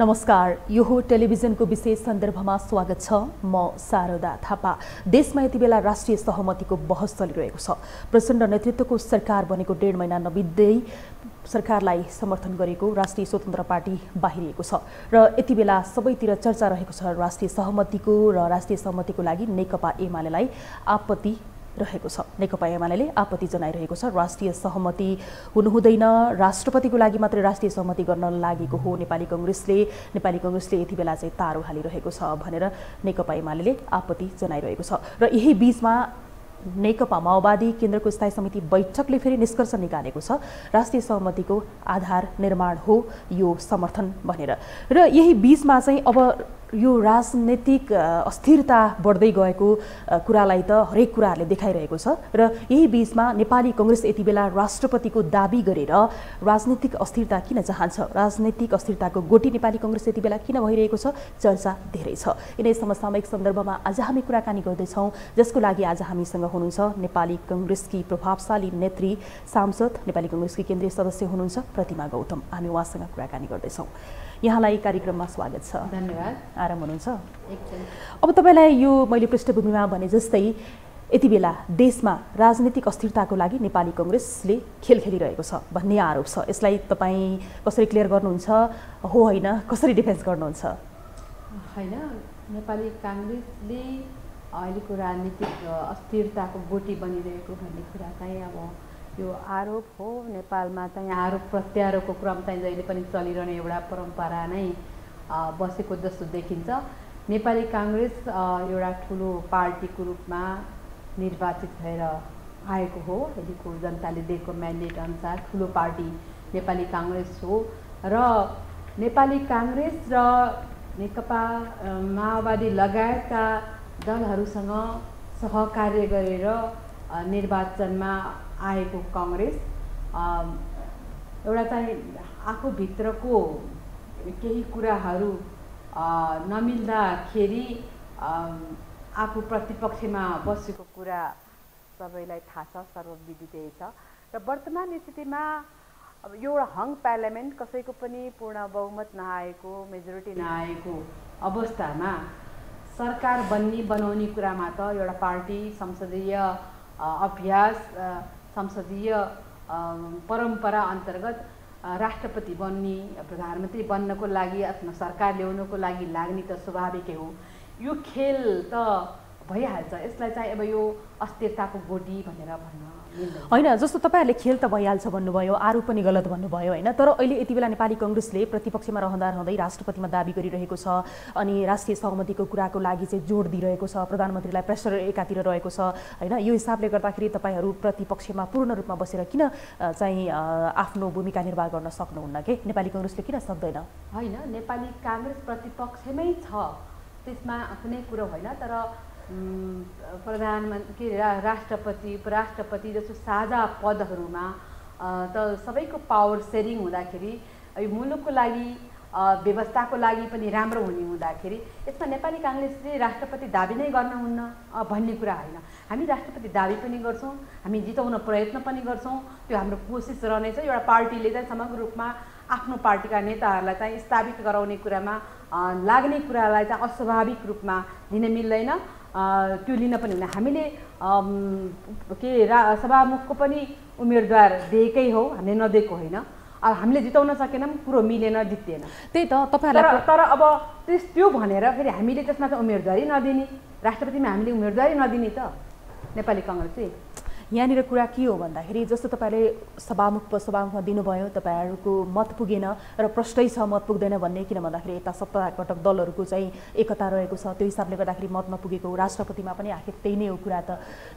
नमस्कार, यो हो टेलिभिजनको विशेष सन्दर्भमा स्वागत छ। म शारदा थापा। देशमा यति बेला राष्ट्रिय सहमतिको बहस चलिरहेको छ। प्रचण्ड नेतृत्वको सरकार बनेको डेढ महिना नबित्दै सरकारलाई समर्थन गरेको राष्ट्रिय स्वतन्त्र पार्टी बाहिरिएको छ र यति बेला सबैतिर चर्चा रहेको छ राष्ट्रिय सहमतिको र राष्ट्रिय सहमतिको लागि नेकपा एमालेलाई आपत्ति रहेको छ। नेकपा एमाले आपत्ति जनाइरहेको छ। राष्ट्रिय सहमति हुनुहुँदैन, राष्ट्रपतिको लागि मात्रै राष्ट्रिय सहमति गर्न लागेको हो नेपाली कांग्रेसले यति बेला चाहिँ तारो हालिरहेको छ भनेर नेकपा एमाले आपत्ति जनाइरहेको छ। र यही बीचमा नेकपा माओवादी केन्द्रको स्थायी समिति बैठकले फेरि निष्कर्ष निकालेको छ राष्ट्रिय सहमतिको आधार निर्माण हो यो समर्थन भनेर। र यही बीचमा चाहिँ अब यो राजनीतिक अस्थिरता बढ्दै गएको कुरालाई त हरेक कुराहरूले देखाइरहेको छ र यही बीचमा नेपाली कांग्रेस यति बेला राष्ट्रपतिको दाबी गरेर राजनीतिक अस्थिरता किन चाहन्छ, राजनीतिक अस्थिरताको गोटी नेपाली कांग्रेस यति बेला किन भइरहेको छ, चर्चा धेरै छ। यिनै समसामयिक सन्दर्भमा आज हामी कुराकानी गर्दैछौँ, जसको लागि आज हामीसँग हुनुहुन्छ नेपाली कांग्रेसकी प्रभावशाली नेत्री, सांसद, नेपाली कांग्रेसकी केन्द्रीय सदस्य हुनुहुन्छ प्रतिमा गौतम। हामी उहाँसँग कुराकानी गर्दैछौँ। यहाँलाई कार्यक्रममा स्वागत छ। धन्यवाद। आराम हुनुहुन्छ? एकदम। अब तपाईँलाई यो मैले पृष्ठभूमिमा भने जस्तै यति बेला देशमा राजनीतिक अस्थिरताको लागि नेपाली कांग्रेसले खेल खेलिरहेको छ भन्ने आरोप छ, यसलाई तपाईँ कसरी क्लियर गर्नुहुन्छ, हो होइन कसरी डिफेन्स गर्नुहुन्छ? होइन, नेपाली कांग्रेसले अहिलेको राजनीतिक अस्थिरताको गोटी बनिरहेको भन्ने कुरा चाहिँ अब यो आरोप हो। नेपालमा चाहिँ आरोप प्रत्यारोपको क्रम चाहिँ जहिले पनि चलिरहने एउटा परम्परा नै बसेको जस्तो देखिन्छ। नेपाली कांग्रेस एउटा ठुलो पार्टीको रूपमा निर्वाचित भएर आएको हो। अहिलेको जनताले दिएको म्यान्डेट अनुसार ठुलो पार्टी नेपाली कांग्रेस हो र नेपाली कांग्रेस र नेकपा माओवादी लगायतका दलहरूसँग सहकार्य गरेर निर्वाचनमा आएको कांग्रेस एउटा चाहिँ आफूभित्रको केही कुराहरू नमिल्दाखेरि आफू प्रतिपक्षमा बसेको कुरा सबैलाई थाहा छ, सर्वविदितै छ। र वर्तमान स्थितिमा अब यो एउटा हङ पार्लियामेन्ट, कसैको पनि पूर्ण बहुमत नआएको, मेजोरिटी नआएको अवस्थामा सरकार बनाउने कुरामा त एउटा पार्टी संसदीय अभ्यास, संसदीय परम्परा अन्तर्गत राष्ट्रपति बन्ने, प्रधानमन्त्री बन्नको लागि, आफ्नो सरकार ल्याउनको लागि लाग्ने त स्वाभाविकै हो। यो खेल त भइहाल्छ, यसलाई चाहिँ अब यो अस्थिरताको गोटी भनेर भन्न होइन। जस्तो तपाईँहरूले खेल त भइहाल्छ भन्नुभयो, आरोप पनि गलत भन्नुभयो होइन, तर अहिले यति बेला नेपाली कांग्रेसले प्रतिपक्षमा रहँदै राष्ट्रपतिमा दाबी गरिरहेको छ अनि राष्ट्रिय सहमतिको कुराको लागि चाहिँ जोड दिइरहेको छ, प्रधानमन्त्रीलाई प्रेसर एकातिर रहेको छ होइन। यो हिसाबले गर्दाखेरि तपाईँहरू प्रतिपक्षमा पूर्ण रूपमा बसेर किन चाहिँ आफ्नो भूमिका निर्वाह गर्न सक्नुहुन्न, के नेपाली कांग्रेसले किन सक्दैन? होइन, नेपाली कांग्रेस प्रतिपक्षमै छ, त्यसमा कुनै कुरो होइन। तर प्रधानमन्त्री, राष्ट्रपति, उपराष्ट्रपति जस्तो साझा पदहरूमा त सबैको पावर सेयरिङ हुँदाखेरि, मुलुकको लागि, व्यवस्थाको लागि पनि राम्रो हुने हुँदाखेरि यसमा नेपाली कांग्रेसले राष्ट्रपति दाबी नै गर्नुहुन्न भन्ने कुरा होइन। हामी राष्ट्रपति दाबी पनि गर्छौँ, हामी जिताउन प्रयत्न पनि गर्छौँ, त्यो हाम्रो कोसिस रहनेछ। एउटा पार्टीले चाहिँ समग्र रूपमा आफ्नो पार्टीका नेताहरूलाई चाहिँ स्थापित गराउने कुरामा लाग्ने कुरालाई चाहिँ अस्वाभाविक रूपमा लिन मिल्दैन, त्यो लिन पनि हुँदैन। हामीले के सभामुखको पनि उम्मेदवार दिएकै हो, हामीले नदिएको होइन। अब हामीले जिताउन सकेनौँ, कुरो मिलेन, जितेन, त्यही त तपाईँहरूलाई। तर अब त्यो भनेर फेरि हामीले त्यसमा त उम्मेदवारी नदिने, राष्ट्रपतिमा हामीले उम्मेदवारी नदिने त नेपाली कांग्रेस चाहिँ यहाँनिर कुरा के हो भन्दाखेरि जस्तो तपाईँले सभामुखमा दिनुभयो, तपाईँहरूको मत पुगेन र प्रष्टै छ मत पुग्दैन भन्ने, किन भन्दाखेरि यता सत्ताघटक दलहरूको चाहिँ एकता रहेको छ, त्यो हिसाबले गर्दाखेरि मत नपुगेको, राष्ट्रपतिमा पनि आखिर त्यही नै हो कुरा। त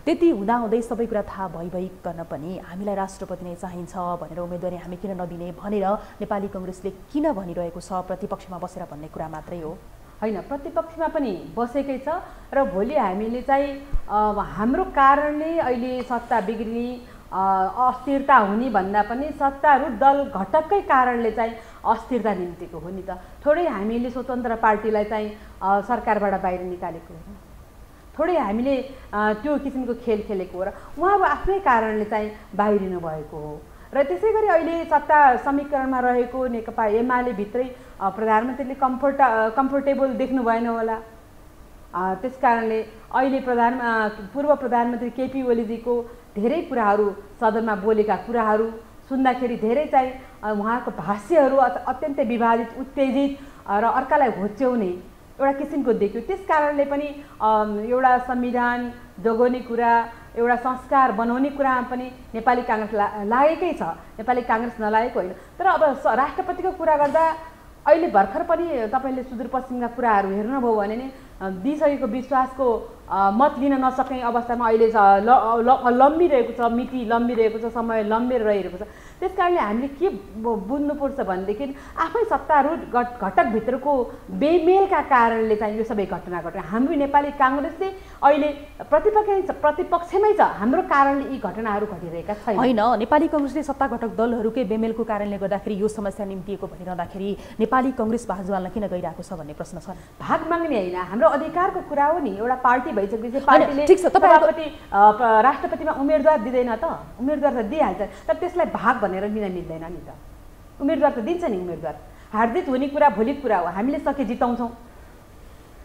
त्यति हुँदाहुँदै सबै कुरा थाहा भइकन पनि हामीलाई राष्ट्रपति नै चाहिन्छ भनेर उम्मेदवारी हामी किन नदिने भनेर नेपाली कांग्रेसले किन भनिरहेको छ, प्रतिपक्षमा बसेर भन्ने कुरा मात्रै हो? होइन, प्रतिपक्षमा पनि बसेकै छ र भोलि हामीले चाहिँ हाम्रो कारणले अहिले सत्ता बिग्रिने, अस्थिरता हुने भन्दा पनि सत्तारूढ दल घटककै कारणले चाहिँ अस्थिरता निम्तिको हो नि त। थोरै हामीले स्वतन्त्र पार्टीलाई चाहिँ सरकारबाट बाहिर निकालेको हो, थोरै हामीले त्यो किसिमको खेल खेलेको हो र उहाँ आफ्नै कारणले चाहिँ बाहिरिनु भएको हो। र त्यसै गरी अहिले सत्ता समीकरणमा रहेको नेकपा एमाले भित्रै प्रधानमन्त्रीले कम्फर्टेबल देख्नु भएन होला। त्यसकारणले अहिले पूर्व प्रधानमन्त्री केपी ओलीजीको धेरै कुराहरू सदनमा बोलेका कुराहरू सुन्दाखेरि धेरै चाहिँ उहाँको भाष्यहरू अत्यन्तै विवादित उत्तेजित र अर्कालाई घोच्याउने एउटा किसिमको देखियो। त्यसकारणले पनि एउटा संविधान जोगाउने कुरा एउटा संस्कार बनाउने कुरा पनि नेपाली कांग्रेस लागेकै छ, नेपाली कांग्रेस नलागेको होइन। तर अब राष्ट्रपतिको कुरा गर्दा अहिले भर्खर पनि तपाईले सुदूरपश्चिमका कुराहरू हेर्नुभयो भने नि दिइसकेको विश्वासको मत लिन नसक्ने अवस्थामा अहिले लम्बिरहेको छ, मिति लम्बिरहेको छ, समय लम्बिरहेको छ। त्यसकारणले हामीले के बुझ्नुपर्छ भनेदेखि आफै सत्तारूढ घटकभित्रको बेमेलका कारणले चाहिँ यो सबै घटना घट्यो। हाम्रो नेपाली कांग्रेसले अहिले प्रतिपक्षमै छ, हाम्रो कारणले यी घटनाहरू घटिरहेका छैन। हैन, नेपाली कांग्रेसले सत्ता घटक दलहरूकै बेमेलको कारणले गर्दाखेरि यो समस्या निम्तिएको भइरहँदाखेरि नेपाली कांग्रेस भाग माग्न किन गइरहेको छ भन्ने प्रश्न छ। भाग माग्ने हैन, हाम्रो अधिकारको कुरा हो नि। एउटा पार्टी भइसकेपछि पार्टीले राष्ट्रपतिमा उम्मेदवार दिदैन त, उम्मेदवार त दिइहाल्छ, तर त्यसलाई भाग भनेर लिन मिल्दैन नि त। उम्मेदवार त दिन्छ नि, उम्मेदवार हार्दित हुने कुरा भोलिको कुरा हो। हामीले सके जिताउँछौँ,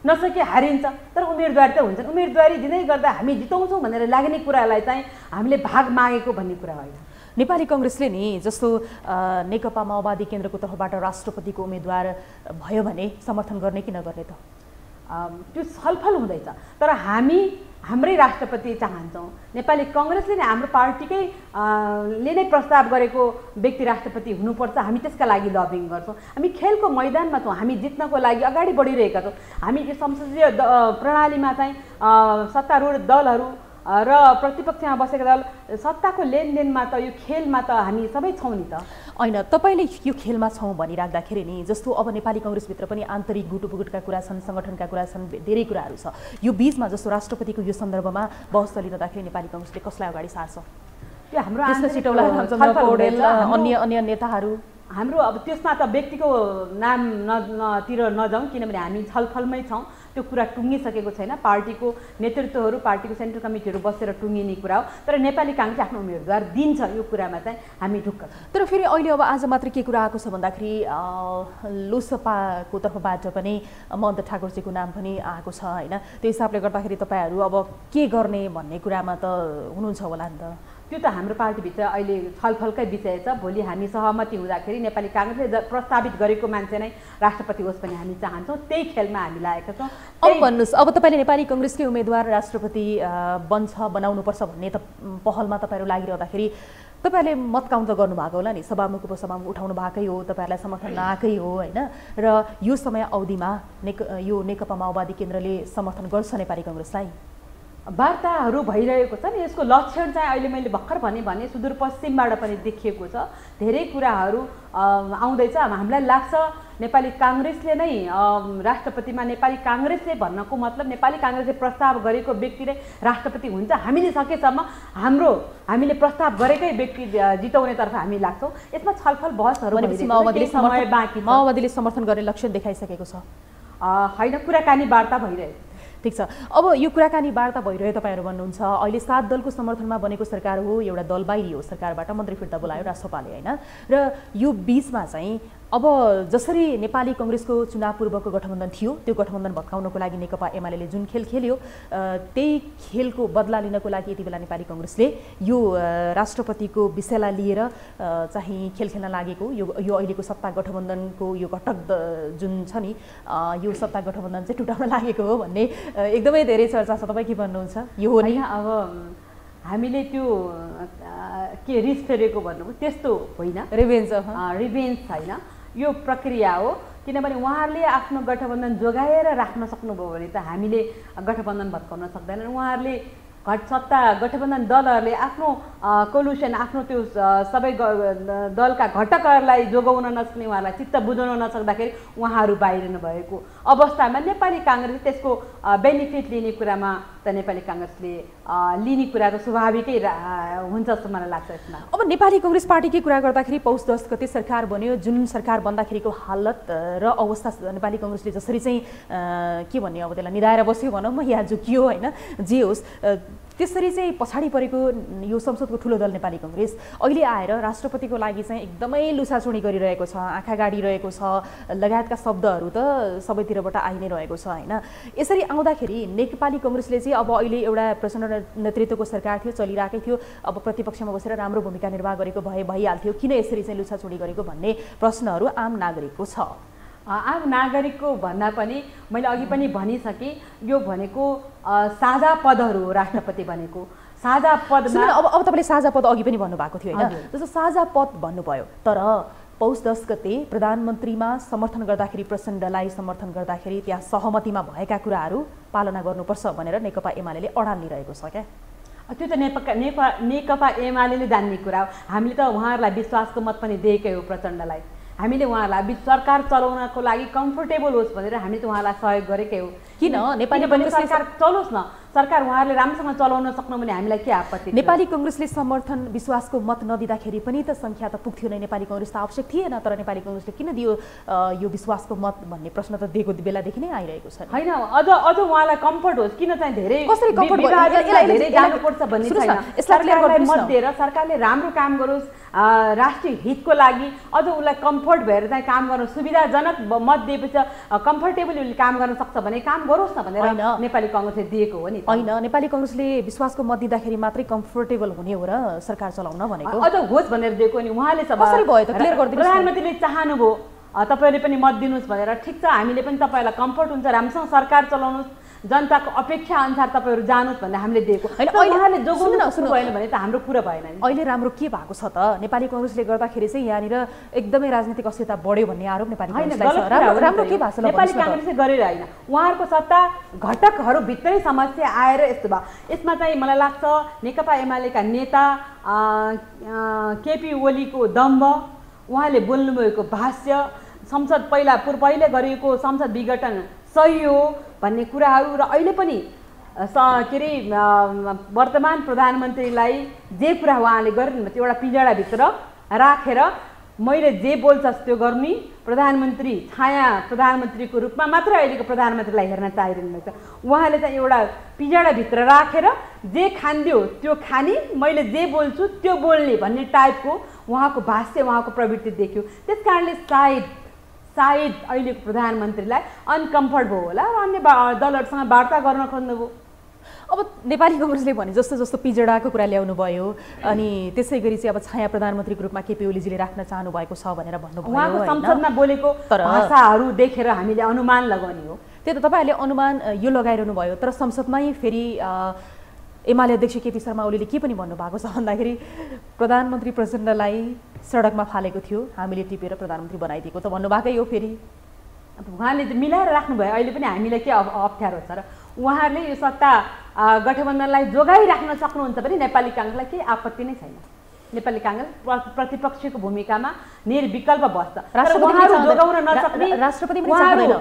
नसके हारिन्छ, तर उम्मेदवारी त हुन्छन्। उम्मेदवारी दिँदै गर्दा हामी जिताउँछौँ भनेर लाग्ने कुरालाई चाहिँ हामीले भाग मागेको भन्ने कुरा होइन। नेपाली कांग्रेसले नि जस्तो नेकपा माओवादी केन्द्रको तर्फबाट राष्ट्रपतिको उम्मेदवार भयो भने समर्थन गर्ने कि नगर्ने त त्यो छलफल हुँदैछ। तर हामी हाम्रै राष्ट्रपति चाहन्छौँ। नेपाली कांग्रेसले नै हाम्रो पार्टीकै ले नै प्रस्ताव गरेको व्यक्ति राष्ट्रपति हुनुपर्छ। हामी त्यसका लागि लबिङ गर्छौँ। हामी खेलको मैदानमा छौँ, हामी जित्नको लागि अगाडि बढिरहेका छौँ। हामी यो संसदीय प्रणालीमा चाहिँ सत्तारूढ दलहरू र प्रतिपक्षमा बसेका दल सत्ताको लेनदेनमा त यो खेलमा त हामी सबै छौँ नि त। हैन, तपाईले यो खेलमा छौँ भनिराख्दाखेरि नि जस्तो अब नेपाली कांग्रेसभित्र पनि आन्तरिक गुटुपुगुटका कुरा छन्, संगठनका कुरा छन्, धेरै कुराहरू छ। यो बीचमा जस्तो राष्ट्रपतिको यो सन्दर्भमा बहस चलिरहँदाखेरि नेपाली कांग्रेसले कसलाई अगाडि सार्छ? त्यो हाम्रो अन्य अन्य नेताहरू हाम्रो अब त्यसमा त व्यक्तिको नाम नतिर नजाउँ, किनभने हामी छलफलमै छौँ। त्यो कुरा टुङ्गिसकेको छैन। पार्टीको नेतृत्वहरू, पार्टीको सेन्ट्रल कमिटीहरू बसेर टुङ्गिने कुरा हो। तर नेपाली कांग्रेस आफ्नो उम्मेदवार दिन्छ, यो कुरामा चाहिँ हामी ढुक्क। तर फेरि अहिले अब आज मात्र के कुरा आएको छ भन्दाखेरि लोकसभाको तर्फबाट पनि मन्दन ठाकुरजीको नाम पनि आएको छ होइन। त्यो हिसाबले गर्दाखेरि तपाईँहरू अब के गर्ने भन्ने कुरामा त हुनुहुन्छ होला नि त। त्यो त हाम्रो पार्टीभित्र अहिले छलफलकै विषय छ। भोलि हामी सहमति हुँदाखेरि नेपाली कांग्रेसले प्रस्तावित गरेको मान्छे नै राष्ट्रपति होस् भन्ने हामी चाहन्छौँ। त्यही खेलमा हामी लागेका छौँ। अब भन्नुहोस्, अब तपाईँले नेपाली कांग्रेसकै उम्मेदवार राष्ट्रपति बनाउनुपर्छ भन्ने त पहलमा तपाईँहरू लागिरहँदाखेरि तपाईहरूले मत काउन्ट गर्नुभएको होला नि, सभामुख उपसभामुख उठाउनु भएकै हो, तपाईहरूलाई समर्थन नआएकै हो होइन। र यो समय अवधिमा यो नेकपा माओवादी केन्द्रले समर्थन गर्छ नेपाली कांग्रेसलाई? वार्ताहरू भइरहेको छ नि। यसको लक्षण चाहिँ अहिले मैले भर्खर भने सुदूरपश्चिमबाट पनि देखिएको छ। धेरै कुराहरू आउँदैछ। हामीलाई लाग्छ नेपाली कांग्रेसले नै राष्ट्रपतिमा, नेपाली कांग्रेसले भन्नको मतलब नेपाली कांग्रेसले प्रस्ताव गरेको व्यक्तिले राष्ट्रपति हुन्छ। हामीले सकेसम्म हामीले प्रस्ताव गरेकै व्यक्ति जिताउनेतर्फ हामी लाग्छौँ। यसमा छलफल बहसहरू माओवादीले समर्थन गर्ने लक्षण देखाइसकेको छ होइन? कुराकानी वार्ता भइरहेको छ। ठीक छ, अब यो कुराकानी वार्ता भइरह्यो। तपाईँहरू भन्नुहुन्छ अहिले 7 दलको समर्थनमा बनेको सरकार हो, एउटा दल बाहिरियो सरकारबाट, मन्त्री फिर्ता बोलायो राष्ट्रपाले होइन। र यो बीचमा चाहिँ अब जसरी नेपाली कांग्रेसको चुनाव पूर्वको गठबन्धन थियो, त्यो गठबन्धन भत्काउनको लागि नेकपा एमाले जुन खेल खेल्यो, त्यही खेलको बदला लिनको लागि यति बेला नेपाली कांग्रेसले यो राष्ट्रपतिको विषयलाई लिएर चाहिँ खेल खेल्न लागेको यो अहिलेको सत्ता गठबन्धनको यो घटक जुन छ नि, यो सत्ता गठबन्धन चाहिँ टुटाउन लागेको हो भन्ने एकदमै धेरै चर्चा छ। तपाईँ के भन्नुहुन्छ? यो हो नि अब हामीले त्यो के रिस फेरेको भन्नु, त्यस्तो होइन, रिभेन्ज छैन, यो प्रक्रिया हो। किनभने उहाँहरूले आफ्नो गठबन्धन जोगाएर राख्न सक्नुभयो भने त हामीले गठबन्धन भत्काउन सक्दैनन्। उहाँहरूले सत्ता गठबन्धन दलहरूले आफ्नो कोलुसन, आफ्नो त्यो सबै दलका घटकहरूलाई जोगाउन नसक्ने, उहाँहरूलाई चित्त बुझाउन नसक्दाखेरि उहाँहरू बाहिरिनु भएको अवस्थामा नेपाली कांग्रेसले त्यसको बेनिफिट लिने कुरामा त नेपाली कांग्रेसले लिने कुरा त स्वाभाविकै हुन्छ जस्तो मलाई लाग्छ। यसमा अब नेपाली कांग्रेस पार्टीकै कुरा गर्दाखेरि पौष 10 गते सरकार बन्यो। जुन सरकार बन्दाखेरिको हालत र अवस्था नेपाली कांग्रेसले जसरी चाहिँ के भन्ने अब त्यसलाई निधाएर बस्यो भनौँ म, या झुकियो होइन, जे होस्, त्यसरी चाहिँ पछाडी परेको यो संसदको ठुलो दल नेपाली कांग्रेस अहिले आएर राष्ट्रपतिको लागि चाहिँ एकदमै लुसाचुनी गरिरहेको छ, आँखा गाडिरहेको छ, लगायतका शब्दहरू त सबैतिरबाट आइ नै रहेको छ हैन। यसरी आउँदाखेरि नेपाली कांग्रेसले चाहिँ अब अहिले एउटा प्रचण्ड नेतृत्वको सरकार थियो, चलिराकै थियो, अब प्रतिपक्षमा बसेर राम्रो भूमिका निर्वाह गरेको भए भइहाल्थ्यो, किन यसरी चाहिँ लुसाचुनी गरेको भन्ने प्रश्नहरू आम नागरिकको भन्दा पनि मैले अघि पनि भनिसके यो भनेको साझा पदहरू हो। राष्ट्रपति भनेको साझा पद। अब तपाईले साझा पद अघि पनि भन्नुभएको थियो हैन, जस्तो साझा पद भन्नुभयो, तर पौष 10 गते प्रधानमन्त्रीमा समर्थन गर्दाखेरि प्रचण्डलाई समर्थन गर्दाखेरि त्यहाँ सहमतिमा भएका कुराहरू पालना गर्नुपर्छ भनेर नेकपा एमालेले अडान लिइरहेको छ के। त्यो त नेकपा एमालेले जान्ने कुरा हो। हामीले त उहाँहरूलाई विश्वासको मत पनि दिएकै हो। प्रचण्डलाई हामीले उहाँहरूलाई सरकार चलाउनको लागि कम्फोर्टेबल होस् भनेर हामीले त उहाँलाई सहयोग गरेकै हो। किन नेपाली सरकार चलोस् न, सरकार उहाँहरूले राम्रोसँग चलाउन सक्नु भने हामीलाई के आपत्ति। नेपाली कांग्रेसले समर्थन विश्वासको मत नदिँदाखेरि पनि त संख्या त पुग्थ्यो नै, नेपाली कांग्रेस त आवश्यक थिएन, तर नेपाली कांग्रेसले किन दियो यो विश्वासको मत भन्ने प्रश्न त दिएको बेलादेखि नै आइरहेको छ हैन। अझ उहाँलाई कम्फर्ट होस्, किन चाहिँ धेरै कसरी कम्फर्ट धेरै जानुपर्छ भन्ने छैन। सरकारलाई मत दिएर सरकारले राम्रो काम गरोस्, राष्ट्रिय हितको लागि अझ उलाई कम्फर्ट भएर चाहिँ काम गर्न सुविधाजनक मत दिएपछि कम्फर्टेबल काम गर्न सक्छ भने काम गरोस् न भनेर नेपाली कांग्रेसले दिएको हो नि हैन। नेपाली कांग्रेसले विश्वासको मत दिँदाखेरि मात्रै कम्फोर्टेबल हुने हो र सरकार चलाउन भनेको, अझ होस् भनेर दिएको नि। उहाँले कसरी भयो त क्लियर गर्दिनुस्। प्रधानमन्त्रीले चाहनुभयो तपाईहरुले पनि मत दिनुस् भनेर, ठीक छ हामीले पनि तपाईहरुलाई कम्फर्ट हुन्छ, राम्रोसँग सरकार चलाउनुस्, जनताको अपेक्षा अनुसार तपाईहरु जानुस् भन्ने हामीले दिएको हैन। उहाँले जोगाउन सुरु भएन भने त हाम्रो कुरा भएन नि। अहिले राम्रो के भएको छ त नेपाली कांग्रेसले गर्दाखेरि चाहिँ यानीर एकदमै राजनीतिक अस्थिरता बढ्यो भन्ने आरोप नेपाली कांग्रेसलाई छ। राम्रो के भएको छ नेपाली कांग्रेसले गरेर हैन, उहाँहरुको सत्ता घटकहरु भित्रै समस्या आएर यस्तो भयो। यसमा चाहिँ मलाई लाग्छ नेकपा एमालेका नेता केपी ओलीको दम्भ, उहाँले बोल्नुभएको भाष्य, संसद पहिले गरिएको संसद विघटन सही हो भन्ने कुराहरू र अहिले पनि के अरे वर्तमान प्रधानमन्त्रीलाई जे कुरा उहाँले गर्नु एउटा पिँजडाभित्र राखेर मैले जे बोल्छस् त्यो गर्ने प्रधानमन्त्री छाया प्रधानमन्त्रीको रूपमा मात्र अहिलेको प्रधानमन्त्रीलाई हेर्न चाहिरहेको छ। उहाँले चाहिँ एउटा पिँजडाभित्र राखेर जे खान्दियो त्यो खाने, मैले जे बोल्छु त्यो बोल्ने भन्ने टाइपको उहाँको भाष्य उहाँको प्रवृत्ति देखियो। त्यस कारणले सायद अहिलेको प्रधानमन्त्रीलाई अनकम्फर्ट भयो होला र अन्य दलहरूसँग वार्ता गर्न खोज्नुभयो। अब नेपाली कांग्रेसले भने जस्तो पिजडाको कुरा ल्याउनु भयो, अनि त्यसै गरी चाहिँ अब छाया प्रधानमन्त्रीको रूपमा केपी ओलीजीले राख्न चाहनु भएको छ भनेर भन्नुभयो। उहाँको संसदमा बोलेको भाषाहरू देखेर हामीले अनुमान लगाउने हो। त्यही त तपाईहरुले अनुमान यो लगाइरहनु भयो, तर संसदमै फेरि एमाले अध्यक्ष केपी शर्मा ओलीले के पनि भन्नुभएको छ भन्दाखेरि प्रधानमन्त्री प्रचण्डलाई सडकमा फालेको थियो, हामीले टिपेर प्रधानमन्त्री बनाइदिएको त भन्नुभएकै हो। फेरि उहाँले मिलाएर राख्नुभयो। अहिले पनि हामीलाई के अप्ठ्यारो छ र उहाँहरूले यो सत्ता गठबन्धनलाई जोगाइराख्न सक्नुहुन्छ भने नेपाली कांग्रेसलाई केही आपत्ति नै छैन। नेपाली कांग्रेस प्रतिपक्षको भूमिकामा निर्विकल्प बस्छ।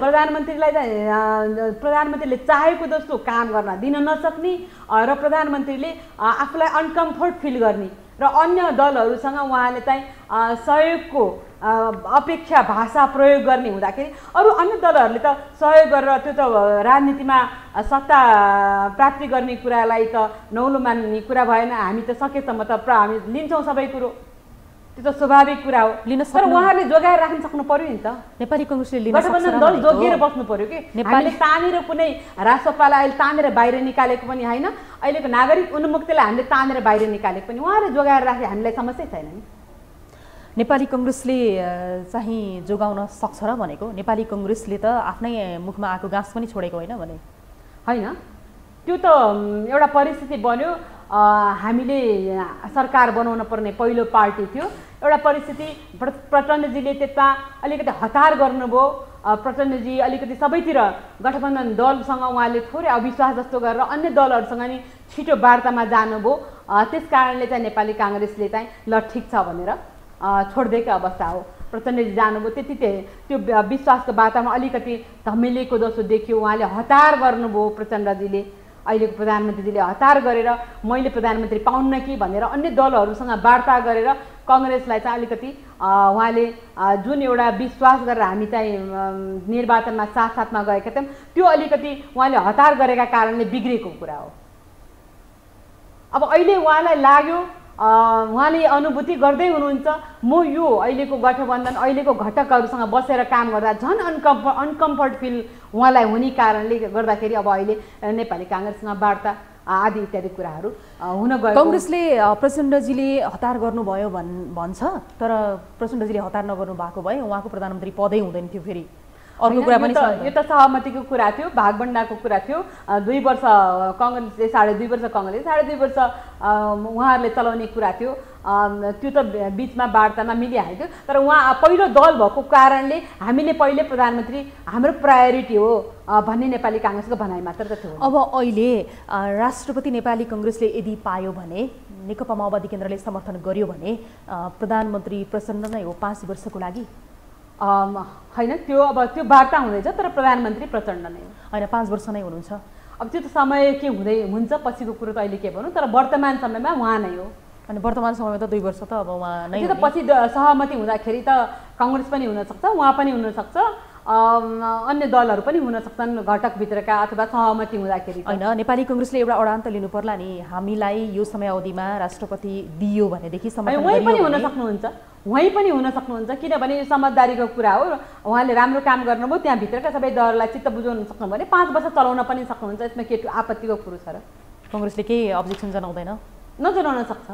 प्रधानमन्त्रीले चाहेको जस्तो काम गर्न दिन नसक्ने र प्रधानमन्त्रीले आफूलाई अनकम्फर्ट फिल गर्ने र अन्य दलहरूसँग उहाँले चाहिँ सहयोगको अपेक्षा भाषा प्रयोग गर्ने हुँदाखेरि अरू अन्य दलहरूले त सहयोग गरेर त्यो त राजनीतिमा सत्ता प्राप्ति गर्ने कुरालाई त नौलो मान्ने कुरा भएन। हामी त सकेसम्म त हामी लिन्छौँ सबै कुरो, त्यो त स्वाभाविक कुरा हो लिन सक्नु, तर उहाँहरूले जोगाएर राख्न सक्नु पर्यो नि त। नेपाली कांग्रेसले लिन सक्छ दल जोगिएर बस्नु पर्यो के। हामीले तानेर कुनै राष्ट्रपालाई अहिले तानेर बाहिर निकालेको पनि हैन, अहिलेको नागरिक उन्मुक्तिलाई हामीले तानेर बाहिर निकालेको पनि उहाँहरूले जोगाएर राखे, हामीलाई समस्या छैन नि। नेपाली कांग्रेसले चाहिँ जोगाउन सक्छ र भनेको नेपाली कांग्रेसले त आफ्नै मुखमा आएको गाँस पनि छोडेको हैन भने हैन। त्यो त एउटा परिस्थिति बन्यो, हामीले सरकार बनाउन पर्ने पहिलो पार्टी थियो। एउटा परिस्थिति प्रचण्डजीले त्यता अलिकति हतार गर्नुभयो। प्रचण्डजी अलिकति सबैतिर गठबन्धन दलसँग उहाँले थोरै अविश्वास जस्तो गरेर अन्य दलहरूसँग नि छिटो वार्तामा जानुभयो। त्यस कारणले चाहिँ नेपाली कांग्रेसले चाहिँ ल ठिक छ भनेर छोडिदिएको अवस्था हो। प्रचण्डजी जानुभयो त्यतिकै त्यो विश्वासको वातावरण अलिकति धमिलिएको जस्तो देखियो। उहाँले हतार गर्नुभयो प्रचण्डजीले। अहिलेको प्रधानमन्त्रीजीले हतार गरेर मैले प्रधानमन्त्री पाउन्न कि भनेर अन्य दलहरूसँग वार्ता गरेर कांग्रेसलाई चाहिँ अलिकति उहाँले जुन एउटा विश्वास गरेर हामी चाहिँ निर्वाचनमा साथमा गएका थियौँ त्यो अलिकति उहाँले हतार गरेका कारणले बिग्रेको कुरा हो। अब अहिले उहाँलाई लाग्यो, उहाँले अनुभूति गर्दै हुनुहुन्छ, म यो अहिलेको गठबन्धन अहिलेको घटकहरूसँग बसेर काम गर्दा झन् अनकम्फर्ट फिल उहाँलाई हुने कारणले गर्दाखेरि अब अहिले नेपाली कांग्रेससँग वार्ता आदि इत्यादि कुराहरू हुन गयो। कांग्रेसले प्रचण्डजीले हतार गर्नुभयो भन्छ, तर प्रचण्डजीले हतार नगर्नु भएको भए उहाँको प्रधानमन्त्री पदै हुँदैन थियो। फेरि अर्को कुरा पनि यो त सहमतिको कुरा थियो, भागबण्डाको कुरा थियो। 2 वर्ष कांग्रेसले 2.5 वर्ष कांग्रेसले 2.5 वर्ष उहाँहरूले चलाउने कुरा थियो। त्यो त बीचमा वार्तामा मिलिहाल्यो, तर उहाँ पहिलो दल भएको कारणले हामीले पहिले प्रधानमन्त्री हाम्रो प्रायोरिटी हो भन्ने नेपाली कांग्रेसको भनाइ मात्र त थियो। अब अहिले राष्ट्रपति नेपाली कांग्रेसले यदि पायो भने, नेकपा माओवादी केन्द्रले समर्थन गर्यो भने प्रधानमन्त्री प्रचण्ड नै हो 5 वर्षको लागि। हैन, त्यो अब त्यो वार्ता हुँदैछ, तर प्रधानमन्त्री प्रचण्ड नै हैन, 5 वर्ष नै हुनुहुन्छ। अब त्यो त समय के हुँदै हुन्छ, पछिको कुरो त अहिले के भन्नु, तर वर्तमान समयमा उहाँ नै हो। अनि वर्तमान समयमा त 2 वर्ष त अब उहाँ नै, त्यो त पछि सहमति हुँदाखेरि त कांग्रेस पनि हुन सक्छ, उहाँ पनि हुन सक्छ, अन्य दलहरू पनि हुन सक्छन् घटकभित्रका, अथवा सहमति हुँदाखेरि हैन नेपाली कांग्रेसले एउटा अडान त लिनु पर्ला नि, हामीलाई यो समय अवधिमा राष्ट्रपति दियो भनेदेखि समर्थन गर्नु। उहाँ पनि हुन सक्नुहुन्छ, वहीं पनि हुन सक्नुहुन्छ, किनभने यो समझदारीको कुरा हो। उहाँले राम्रो काम गर्नुभयो, त्यहाँभित्रका सबै दललाई चित्त बुझाउन सक्नु भने 5 वर्ष चलाउन पनि सक्नुहुन्छ। यसमा के आपत्तिको कुरो छ र? कांग्रेसले केही अब्जेक्सन जनाउँदैन, नजनाउन सक्छ,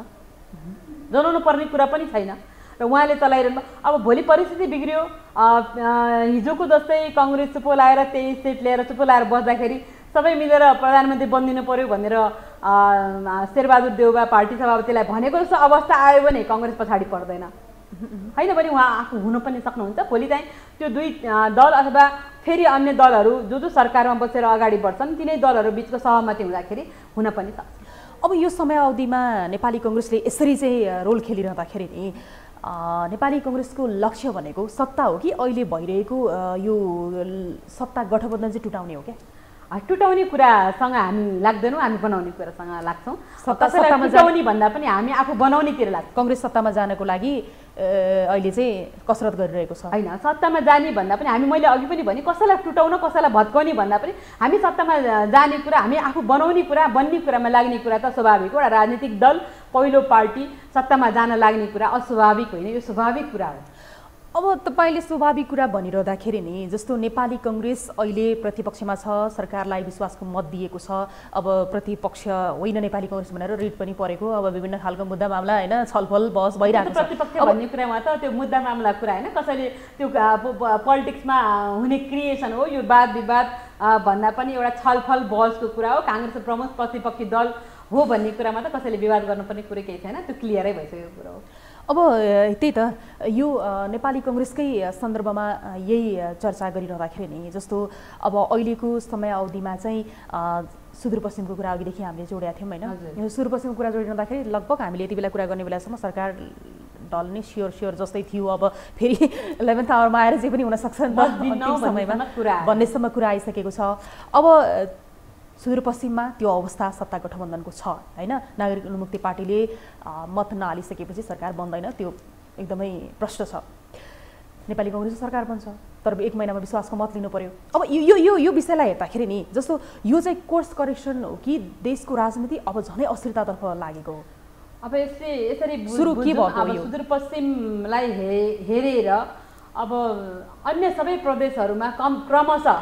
जनाउनु पर्ने कुरा पनि छैन र उहाँले चलाइरहनु। अब भोलि परिस्थिति बिग्रियो, हिजोको जस्तै कांग्रेस चुपो लाएर 23 सीट लिएर चुपो लाएर बस्दाखेरि सबै मिलेर प्रधानमन्त्री बनिदिनु पर्यो भनेर शेरबहादुर देउवा पार्टी सभापतिलाई भनेको जस्तो अवस्था आयो भने कांग्रेस पछाडि पर्दैन हैन भने उहाँ आफू हुन पनि सक्नुहुन्छ। भोलि चाहिँ त्यो 2 दल अथवा फेरि अन्य दलहरू जो जो सरकारमा बसेर अगाडि बढ्छन् तिनै दलहरू बीचको सहमति हुँदाखेरि हुन पनि सक्छ। अब यो समय अवधिमा नेपाली कांग्रेसले यसरी चाहिँ रोल खेलिरहँदाखेरि नि नेपाली कांग्रेसको लक्ष्य भनेको सत्ता हो कि अहिले भइरहेको यो सत्ता गठबन्धन चाहिँ टुटाउने हो क्या? टुटाउने कुरासँग हामी लाग्दैनौँ, हामी बनाउने कुरासँग लाग्छौँ। सत्तामा टुटाउने भन्दा पनि हामी आफू बनाउनेतिर लाग्छौँ। कांग्रेस सत्तामा जानको लागि अहिले चाहिँ कसरत गरिरहेको छ हैन? सत्तामा जाने भन्दा पनि हामी, मैले अघि पनि भने, कसैलाई टुटाउन कसैलाई भत्काउने भन्दा पनि हामी सत्तामा जाने कुरा, हामी आफू बनाउने कुरा, बन्ने कुरामा लाग्ने कुरा त स्वाभाविक हो। एउटा राजनीतिक दल, पहिलो पार्टी सत्तामा जान लाग्ने कुरा अस्वाभाविक होइन, यो स्वाभाविक कुरा हो। अब तपाईले स्वाभाविक कुरा भनिरहँदाखेरि नि, जस्तो नेपाली कांग्रेस अहिले प्रतिपक्षमा छ, सरकारलाई विश्वासको मत दिएको छ, अब प्रतिपक्ष होइन नेपाली कांग्रेस भनेर रिट पनि परेको, अब विभिन्न खालको मुद्दा मामला हैन छलफल बहस भइरहेको छ। प्रतिपक्ष भन्ने कुरामा त त्यो मुद्दा मामला कुरा हैन, कसैले त्यो पोलिटिक्समा हुने क्रिएसन हो, यो वाद विवाद भन्दा पनि एउटा छलफल बहसको कुरा हो। कांग्रेस प्रमुख प्रतिपक्षी दल हो भन्ने कुरामा त कसैले विवाद गर्नुपर्ने कुरो केही छैन, त्यो क्लियरै भइसकेको कुरा हो। अब त्यही त यो नेपाली कांग्रेसकै सन्दर्भमा यही चर्चा गरिरहँदाखेरि नि, जस्तो अब अहिलेको समय अवधिमा चाहिँ सुदूरपश्चिमको कुरा अघिदेखि हामीले जोडेका थियौँ होइन? यो सुदूरपश्चिमको कुरा जोडिरहँदाखेरि लगभग हामीले यति बेला कुरा गर्ने बेलासम्म सरकार दल नै स्योर जस्तै थियो। अब फेरि 11th आवरमा आएर जे पनि हुनसक्छ भन्नेसम्म कुरा आइसकेको छ। अब सुदूरपश्चिममा त्यो अवस्था सत्ता गठबन्धनको छ हैन? नागरिक उन्मुक्ति पार्टीले मत नहालिसकेपछि सरकार बन्दैन, त्यो एकदमै प्रष्ट छ। नेपाली कांग्रेसको सरकार बन्छ, तर 1 महिनामा विश्वासको मत लिनु पर्यो। अब यो यो यो विषयलाई हेर्दाखेरि नि, जस्तो यो चाहिँ कोर्स करेक्सन हो कि देशको राजनीति अब झनै अस्थिरतातर्फ लागेको हो? अब यसरी सुदूरपश्चिमलाई हेरेर अब अन्य सबै प्रदेशहरूमा क्रमशः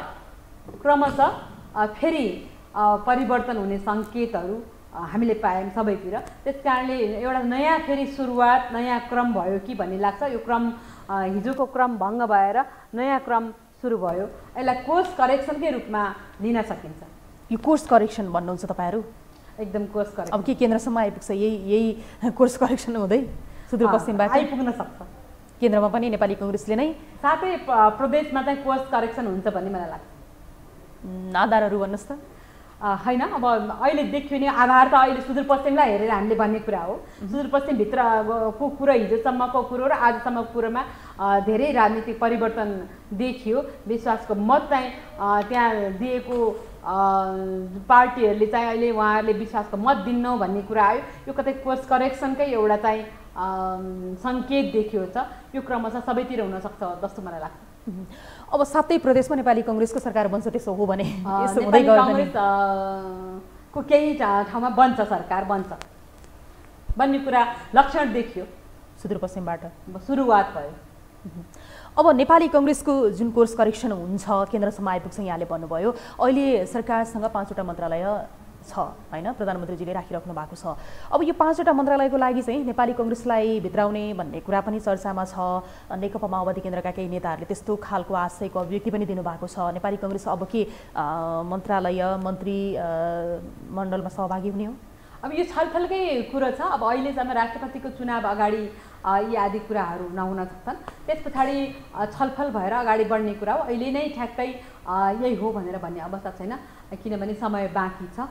फेरि परिवर्तन हुने संकेतहरू हामीले पायौँ सबैतिर। त्यसकारणले एउटा नयाँ फेरि सुरुवात, नयाँ क्रम भयो कि भन्ने लाग्छ। यो क्रम, हिजोको क्रम भङ्ग भएर नयाँ क्रम सुरु भयो। यसलाई कोर्स करेक्सनकै रूपमा लिन सकिन्छ। यो कोर्स करेक्सन भन्नुहुन्छ तपाईहरू? एकदम कोर्स करेक्सन। अब के केन्द्रसम्म आइपुग्छ यही कोर्स करेक्सन हुँदै सुदूरपश्चिमबाट आइपुग्न सक्छ? केन्द्रमा पनि नेपाली कांग्रेसले नै, साथै प्रदेशमा चाहिँ कोर्स करेक्सन हुन्छ भन्ने मलाई लाग्छ। आधारहरू भन्नुहोस् त? हैन, अब अहिले देखिने आधार त अहिले सुदूरपश्चिमलाई हेरेर हामीले भन्ने कुरा हो। सुदूरपश्चिमभित्रको कुरो, हिजोसम्मको कुरो र आजसम्मको कुरोमा धेरै राजनीतिक परिवर्तन देखियो। विश्वासको मत चाहिँ त्यहाँ दिएको पार्टीहरूले चाहिँ अहिले उहाँहरूले विश्वासको मत दिन्नौ भन्ने कुरा आयो। यो कतै कोर्स करेक्सनकै एउटा चाहिँ सङ्केत देखियो छ। यो क्रमशः सबैतिर हुनसक्छ जस्तो मलाई लाग्छ। अब सातै प्रदेशमा नेपाली कांग्रेसको सरकार बन्छ, त्यसो हो भने कांग्रेस को केही ठाउँमा बन्छ, सरकार बन्छ भन्ने कुरा लक्षण देखियो सुदूरपश्चिमबाट सुरुवात भयो। अब नेपाली कांग्रेसको जुन कोर्स करेक्सन हुन्छ केन्द्रसम्म आइपुग्छ, यहाँले भन्नुभयो अहिले सरकारसँग 5 वटा मन्त्रालय छ हैन, प्रधानमन्त्रीजीले राखिराख्नु भएको छ। अब यो 5 वटा मन्त्रालयको लागि चाहिँ नेपाली कांग्रेसलाई भित्राउने भन्ने कुरा पनि चर्चामा छ। नेकपा माओवादी केन्द्रका केही नेताहरूले त्यस्तो खालको आशयको अभिव्यक्ति पनि दिनुभएको छ। नेपाली कांग्रेस अब के मन्त्रालय मन्त्री मण्डलमा सहभागी हुने हो? अब यो छलफलकै कुरा छ। अब अहिलेसम्म राष्ट्रपतिको चुनाव अगाडि यी आदि कुराहरू नहुन सक्छन्, त्यस पछाडि छलफल भएर अगाडि बढ्ने कुरा हो। अहिले नै ठ्याक्कै यही हो भनेर भन्ने अवस्था छैन, किनभने समय बाँकी छ।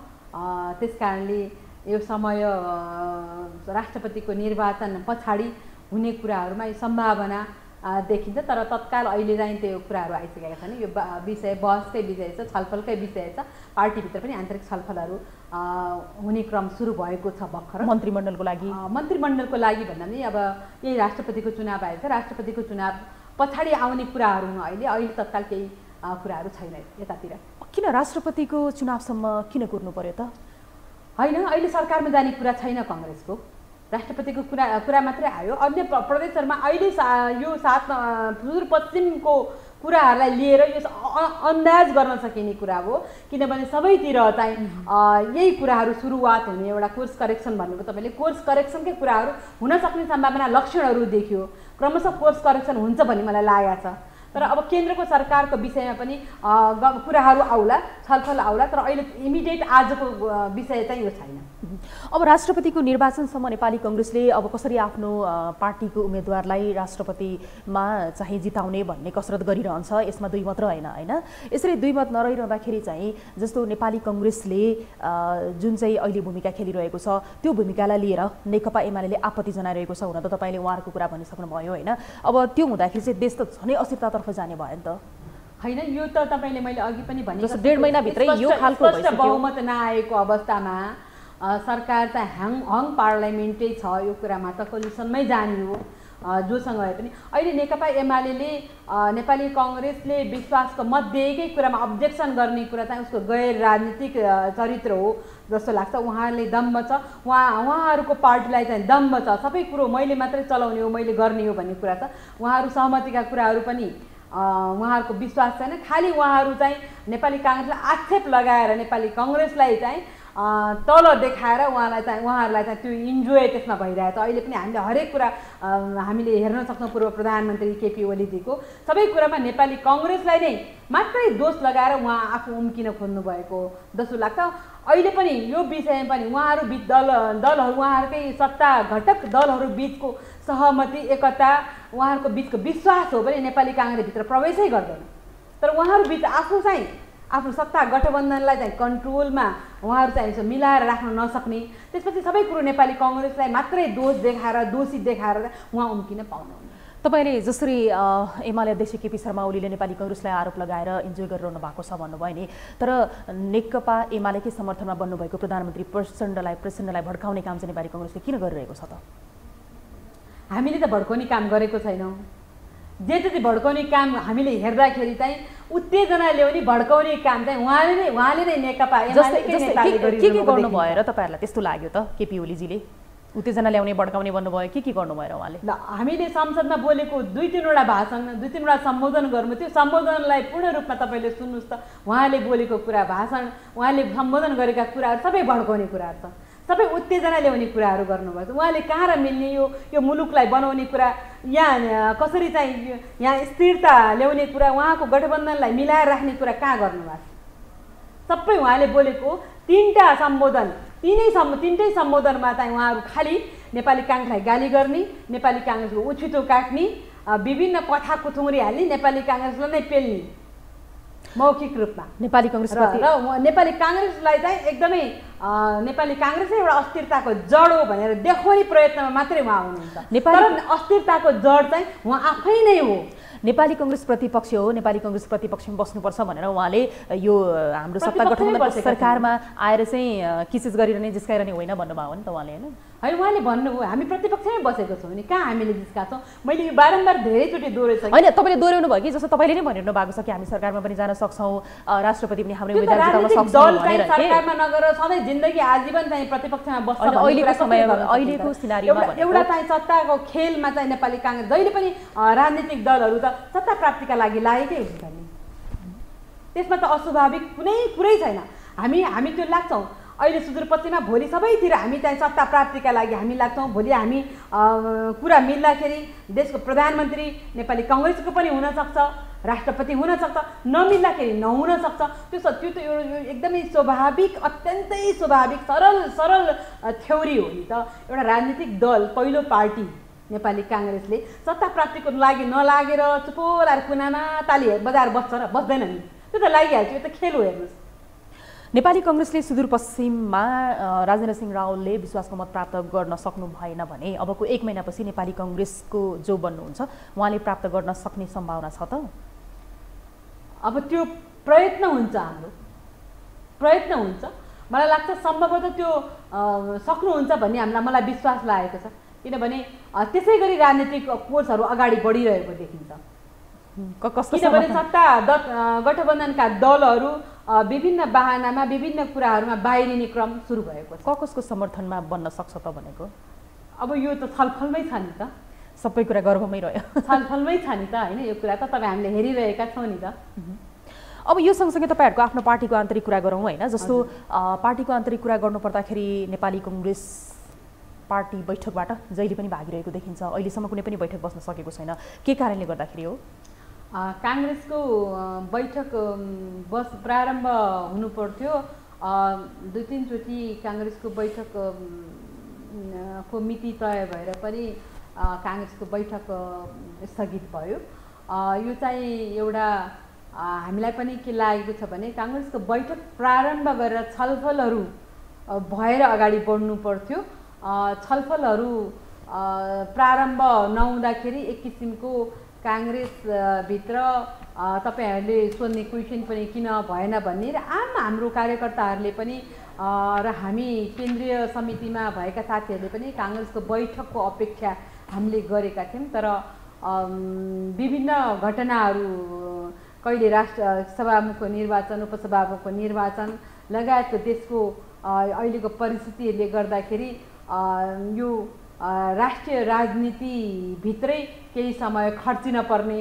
त्यसकारणले यो समय राष्ट्रपतिको निर्वाचन पछाडि हुने कुराहरूमा सम्भावना देखिन्छ, तर तत्काल अहिले चाहिँ त्यो कुराहरू आइसकेका छन्। यो विषय बहसकै विषय छ, छलफलकै विषय छ, पार्टीभित्र पनि आन्तरिक छलफलहरू हुने क्रम सुरु भएको छ। भर्खर मन्त्रीमण्डलको लागि भन्दा पनि अब यही राष्ट्रपतिको चुनाव आएको छ, राष्ट्रपतिको चुनाव पछाडि आउने कुराहरू हुन्। अहिले अहिले तत्काल केही कुराहरू छैन यतातिर। किन राष्ट्रपतिको चुनावसम्म किन कुर्नु पर्यो त? होइन, अहिले सरकारमा जाने कुरा छैन काङ्ग्रेसको, राष्ट्रपतिको कुरा मात्रै आयो। अन्य प्रदेशहरूमा अहिले यो साथमा सुदूरपश्चिमको कुराहरूलाई लिएर यो अन्दाज गर्न सकिने कुरा हो, किनभने सबैतिर चाहिँ यही कुराहरू सुरुवात हुने एउटा कोर्स करेक्सन भनेको तपाईँले कोर्स करेक्सनकै कुराहरू हुन सक्ने सम्भावना लक्षणहरू देखियो। क्रमशः कोर्स करेक्सन हुन्छ भन्ने मलाई लागेको छ, तर अब केन्द्रको सरकारको विषयमा पनि कुराहरू आउला, छलफल आउला, तर अहिले इमिडिएट आजको विषय चाहिँ यो छैन। अब राष्ट्रपतिको निर्वाचनसम्म नेपाली कांग्रेसले अब कसरी आफ्नो पार्टीको उम्मेदवारलाई राष्ट्रपतिमा चाहिँ जिताउने भन्ने कसरत गरिरहन्छ। यसमा दुई मत रहेन हैन, यसरी दुई मत नरहिरहँदाखेरि चाहिँ जस्तो नेपाली कांग्रेसले जुन चाहिँ अहिले भूमिका खेलिरहेको छ त्यो भूमिकालाई लिएर नेकपा एमाले आपत्ति जनाइरहेको छ। हुन त तपाईँले उहाँहरूको कुरा भनिसक्नुभयो होइन, अब त्यो हुँदाखेरि चाहिँ देश त झनै अस्थिरता जाने भयो नि त हैन। यो त तपाईले मैले अघि पनि भने जस्तो 1.5 महिना भित्रै यो खालको बहुमत नआएको अवस्थामा सरकार त हङ पार्लियामेन्टै छ, यो कुरामा त कोलिसनमै जाने हो जोसँग भए पनि। अहिले नेकपा एमालेले नेपाली कांग्रेसले विश्वासको मत दिएकै कुरामा अब्जेक्सन गर्ने कुरा चाहिँ उसको गैर राजनीतिक चरित्र हो जस्तो लाग्छ। उहाँहरूले दम्भ छ, उहाँहरूको पार्टीलाई चाहिँ दम्भ छ, सबै कुरो मैले मात्रै चलाउने हो, मैले गर्ने हो भन्ने कुरा छ। उहाँहरू सहमतिका कुराहरू पनि उहाँहरूको विश्वास छैन, खालि उहाँहरू चाहिँ नेपाली कांग्रेसलाई आक्षेप लगाएर नेपाली कांग्रेसलाई चाहिँ तल देखाएर उहाँहरूलाई चाहिँ त्यो इन्जोय त्यसमा भइरहेछ। अहिले पनि हामीले हरेक कुरा हामीले हेर्न सक्छौँ, पूर्व प्रधानमन्त्री केपी ओलीजीको सबै कुरामा नेपाली कांग्रेसलाई नै मात्रै दोष लगाएर उहाँ आफू उम्किन खोज्नु भएको जस्तो लाग्छ। अहिले पनि यो विषयमा पनि उहाँहरू बिच दलहरू उहाँहरूकै सत्ता घटक दलहरू बिचको सहमति एकता उहाँहरूको बिचको विश्वास हो भने नेपाली कांग्रेसभित्र प्रवेशै गर्दैन, तर उहाँहरू बिच आफू चाहिँ आफ्नो सत्ता गठबन्धनलाई चाहिँ कन्ट्रोलमा उहाँहरू चाहिँ मिलाएर राख्न नसक्ने, त्यसपछि सबै कुरो नेपाली कांग्रेसलाई मात्रै दोष देखाएर दोषी देखाएर उहाँ उम्किन पाउनुहुन्न। तपाईले जसरी एमाले अध्यक्ष केपी शर्मा ओलीले नेपाली कांग्रेसलाई आरोप लगाएर इन्जोय गरिरहनु भएको छ भन्नुभयो नि, तर नेकपा एमालेकै समर्थनमा बन्नुभएको प्रधानमन्त्री प्रचण्डलाई भड्काउने काम चाहिँ नेपाली कांग्रेसले किन गरिरहेको छ त? हामीले त भड्काउने काम गरेको छैनौँ। जे जति भड्काउने काम हामीले हेर्दाखेरि चाहिँ उत्तेजना ल्याउने भड्काउने काम चाहिँ उहाँले नै नेकपा एमालेकै नेताले गरिरहेको गर्नु भयो र तपाईहरुलाई त्यस्तो लाग्यो त? केपी ओलीजीले उत्तेजना ल्याउने भड्काउने भन्नुभयो, के गर्नुभयो उहाँले? ल, हामीले संसदमा बोलेको 2-3 वटा भाषण 2-3 वटा सम्बोधन गर्नु, त्यो सम्बोधनलाई पूर्ण रूपमा तपाईले सुन्नुस् त। उहाँले बोलेको कुरा, भाषण, उहाँले सम्बोधन गरेका कुराहरु सबै भड्काउने कुराहरु छ, सबै उत्तेजना ल्याउने कुराहरू गर्नुभएको। उहाँले कहाँ र मिल्ने यो मुलुकलाई बनाउने कुरा, यहाँ कसरी चाहिँ यहाँ स्थिरता ल्याउने कुरा, उहाँको गठबन्धनलाई मिलाएर राख्ने कुरा कहाँ गर्नुभएको? सबै उहाँले बोलेको 3टा सम्बोधन, तिनटै सम्बोधनमा चाहिँ उहाँहरू खालि नेपाली कांग्रेसलाई गाली गर्ने, नेपाली कांग्रेसको उछिटो काट्ने, विभिन्न कथा कुथुङ्री हाल्ने, नेपाली कांग्रेसलाई नै पेल्ने मौखिक रूपमा। नेपाली कांग्रेसलाई चाहिँ एकदमै नेपाली कांग्रेसले एउटा अस्थिरताको जड हो भनेर देखाउने प्रयत्नमा मात्रै उहाँ हुनुहुन्छ, तर अस्थिरताको जड चाहिँ उहाँ आफै नै हो। नेपाली कांग्रेस प्रतिपक्ष हो, नेपाली कांग्रेस प्रतिपक्षमा बस्नुपर्छ भनेर उहाँले यो हाम्रो सत्ता गठबन्धन सरकारमा आएर चाहिँ किसिस गरिरहने जिस्काइरहने होइन भन्नुभयो नि त उहाँले, होइन? है उहाँले भन्नुभयो हामी प्रतिपक्षमै बसेको छौं नि, कहाँ हामीले जिस्का छौं। मैले यो बारम्बार धेरैचोटि दोहोरेछु हैन, तपाईले दोहोर्याउनु भयो कि, जस्तो तपाईले नै भनिरहनु भएको छ कि हामी सरकारमा पनि जान सक्छौं, राष्ट्रपति पनि हाम्रो उम्मेदवार जिताउन सक्छौं भनेर के सरकारमा नगर सधैँ जिन्दगी आजीवन चाहिँ प्रतिपक्षमा बस्छ। अहिलेको समयमा अहिलेको सिनारियोमा एउटा चाहिँ सत्ताको खेलमा चाहिँ नेपाली कांग्रेस जहिले पनि राजनीतिक दलहरु त सत्ता प्राप्तिका लागि लागेकै हुन्छ नि, त्यसमा त अस्वाभाविक कुनै कुरै छैन। हामी त्यो लाग्छौं अहिले सुदूरपश्चिममा भोलि सबैतिर हामी चाहिँ सत्ता प्राप्तिका लागि हामी लाग्छौँ। भोलि हामी कुरा मिल्दाखेरि देशको प्रधानमन्त्री नेपाली कांग्रेसको पनि हुनसक्छ, राष्ट्रपति हुनसक्छ, नमिल्दाखेरि नहुनसक्छ। त्यो त एकदमै स्वाभाविक, अत्यन्तै स्वाभाविक सरल सरल थ्योरी हो नि त। एउटा राजनीतिक दल, पहिलो पार्टी नेपाली कांग्रेसले सत्ता प्राप्तिको लागि नलागेर चुपोलार कुनामा ताली बजार बस्छ र बस्दैन नि, त्यो त लागिहाल्छ, यो त खेल हो। हेर्नुहोस्, नेपाली कांग्रेसले सुदूरपश्चिममा राजेन्द्र सिंह रावलले विश्वासको मत प्राप्त गर्न सक्नु भएन भने अबको एक महिनापछि नेपाली कांग्रेसको जो बन्नुहुन्छ उहाँले प्राप्त गर्न सक्ने सम्भावना छ त? अब त्यो प्रयत्न हुन्छ, हाम्रो प्रयत्न हुन्छ। मलाई लाग्छ सम्भवतः त्यो सक्नुहुन्छ भन्ने मलाई विश्वास लागेको छ, किनभने त्यसै गरी राजनीतिक कोर्सहरू अगाडि बढिरहेको देखिन्छ। किनभने सत्ता गठबन्धनका दलहरू विभिन्न बाहनामा विभिन्न कुराहरूमा बाहिरिने क्रम सुरु भएको छ। कसको समर्थनमा बन्न सक्छ त भनेको? अब यो त छलफलमै छ नि त, सबै कुरा गर्वमै रह्यो, छलफलमै छ नि त हैन। यो कुरा त हामीले हेरिरहेका छौँ नि त। अब यो सँगसँगै तपाईहरुको आफ्नो पार्टीको आन्तरिक कुरा गरौँ हैन। जस्तो पार्टीको आन्तरिक कुरा गर्नु पर्दाखेरि नेपाली कांग्रेस पार्टी बैठकबाट जहिले पनि भागिरहेको देखिन्छ, अहिलेसम्म कुनै पनि बैठक बस्न सकेको छैन, के कारणले गर्दाखेरि हो? कांग्रेसको बैठक बस प्रारम्भ हुनु पर्थ्यो, दुई तीनचोटि कांग्रेसको बैठक को मिति तय भएर पनि कांग्रेसको बैठक स्थगित भयो। यो चाहिँ एउटा हामीलाई पनि के लागेको छ भने कांग्रेसको बैठक प्रारम्भ गरेर छलफलहरू भएर अगाडि बढ्नु पर्थ्यो। छलफलहरू प्रारम्भ नहुँदाखेरि एक किसिमको कांग्रेस भित्र तपाईहरुले सोध्ने क्वेशन पनि किन भएन भन्ने र आम हाम्रो कार्यकर्ताहरुले पनि र हामी केन्द्रीय समितिमा भएका साथीहरुले पनि कांग्रेसको बैठकको अपेक्षा हामीले गरेका थियौं। तर विभिन्न घटनाहरु, कहिले राष्ट्र सभामुखको निर्वाचन, उपसभामुखको निर्वाचन लगायतको देशको अहिलेको परिस्थितिले गर्दाखेरि यो राष्ट्रिय राजनीति भित्रै केही समय खर्चिन पर्ने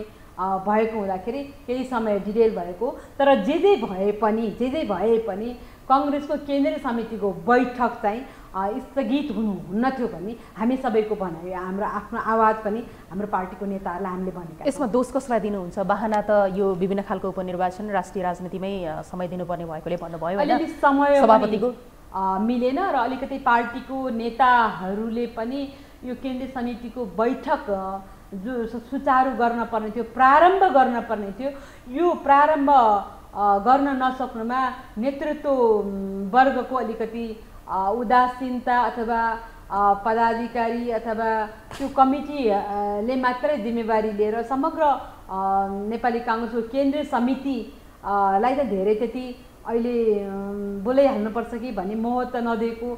भएको हुँदाखेरि केही समय डिटेल भएको। तर जे जे भए पनि कांग्रेसको केन्द्रीय समितिको बैठक चाहिँ स्थगित हुनुहुन्न थियो भन्ने हामी सबैको भनाइ, हाम्रो आफ्नो आवाज पनि हाम्रो पार्टीको नेताहरूलाई हामीले भनेका। यसमा दोष कसलाई दिनुहुन्छ? बाहना त यो विभिन्न खालको उपनिर्वाचन, राष्ट्रिय राजनीतिमै समय दिनुपर्ने भएकोले भन्नुभयो हैन, समय सभापतिको मिलेन र अलिकति पार्टीको नेताहरूले पनि यो केन्द्रीय समितिको बैठक जो सुचारू गर्न पर्ने थियो, प्रारम्भ गर्न पर्ने थियो, यो प्रारम्भ गर्न नसक्नुमा नेतृत्व वर्गको अलिकति उदासीनता अथवा पदाधिकारी अथवा त्यो कमिटीले मात्रै जिम्मेवारी लिएर समग्र नेपाली कांग्रेसको केन्द्रीय समितिलाई त धेरै त्यति अहिले बोलाइहाल्नुपर्छ कि भन्ने मोह त नदिएको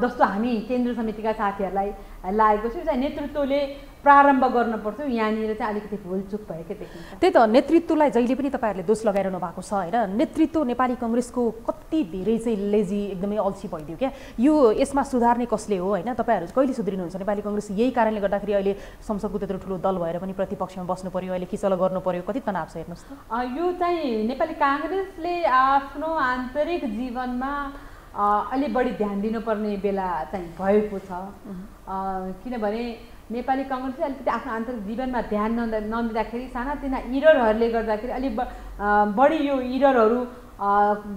जस्तो हामी केन्द्र समितिका साथीहरूलाई लागेको छ। चाहिँ नेतृत्वले प्रारम्भ गर्नुपर्छ, यहाँनिर चाहिँ अलिकति भुलचुक भएकै देखिन्छ। त्यही त, नेतृत्वलाई जहिले पनि तपाईँहरूले दोष लगाइरहनु भएको छ हैन। नेतृत्व नेपाली कांग्रेसको कति धेरै चाहिँ लेजी, एकदमै अल्छी भइदियो क्या। यो यसमा सुधार्ने कसले हो हैन? तपाईहरू कहिले सुध्रिनुहुन्छ? नेपाली कांग्रेस यही कारणले गर्दाखेरि अहिले संसदको त्यत्रो ठुलो दल भएर पनि प्रतिपक्षमा बस्नु पर्यो, अहिले खिचल गर्नु पर्यो, कति तनाव छ हेर्नुहोस् त। यो चाहिँ नेपाली कांग्रेसले आफ्नो आन्तरिक जीवनमा अलि बढी ध्यान दिनुपर्ने बेला चाहिँ भएको छ। किनभने नेपाली कांग्रेसले अलिकति आफ्नो आन्तरिक जीवनमा ध्यान नदिँदाखेरि सानातिना इररहरूले गर्दाखेरि अलि बढी यो इररहरू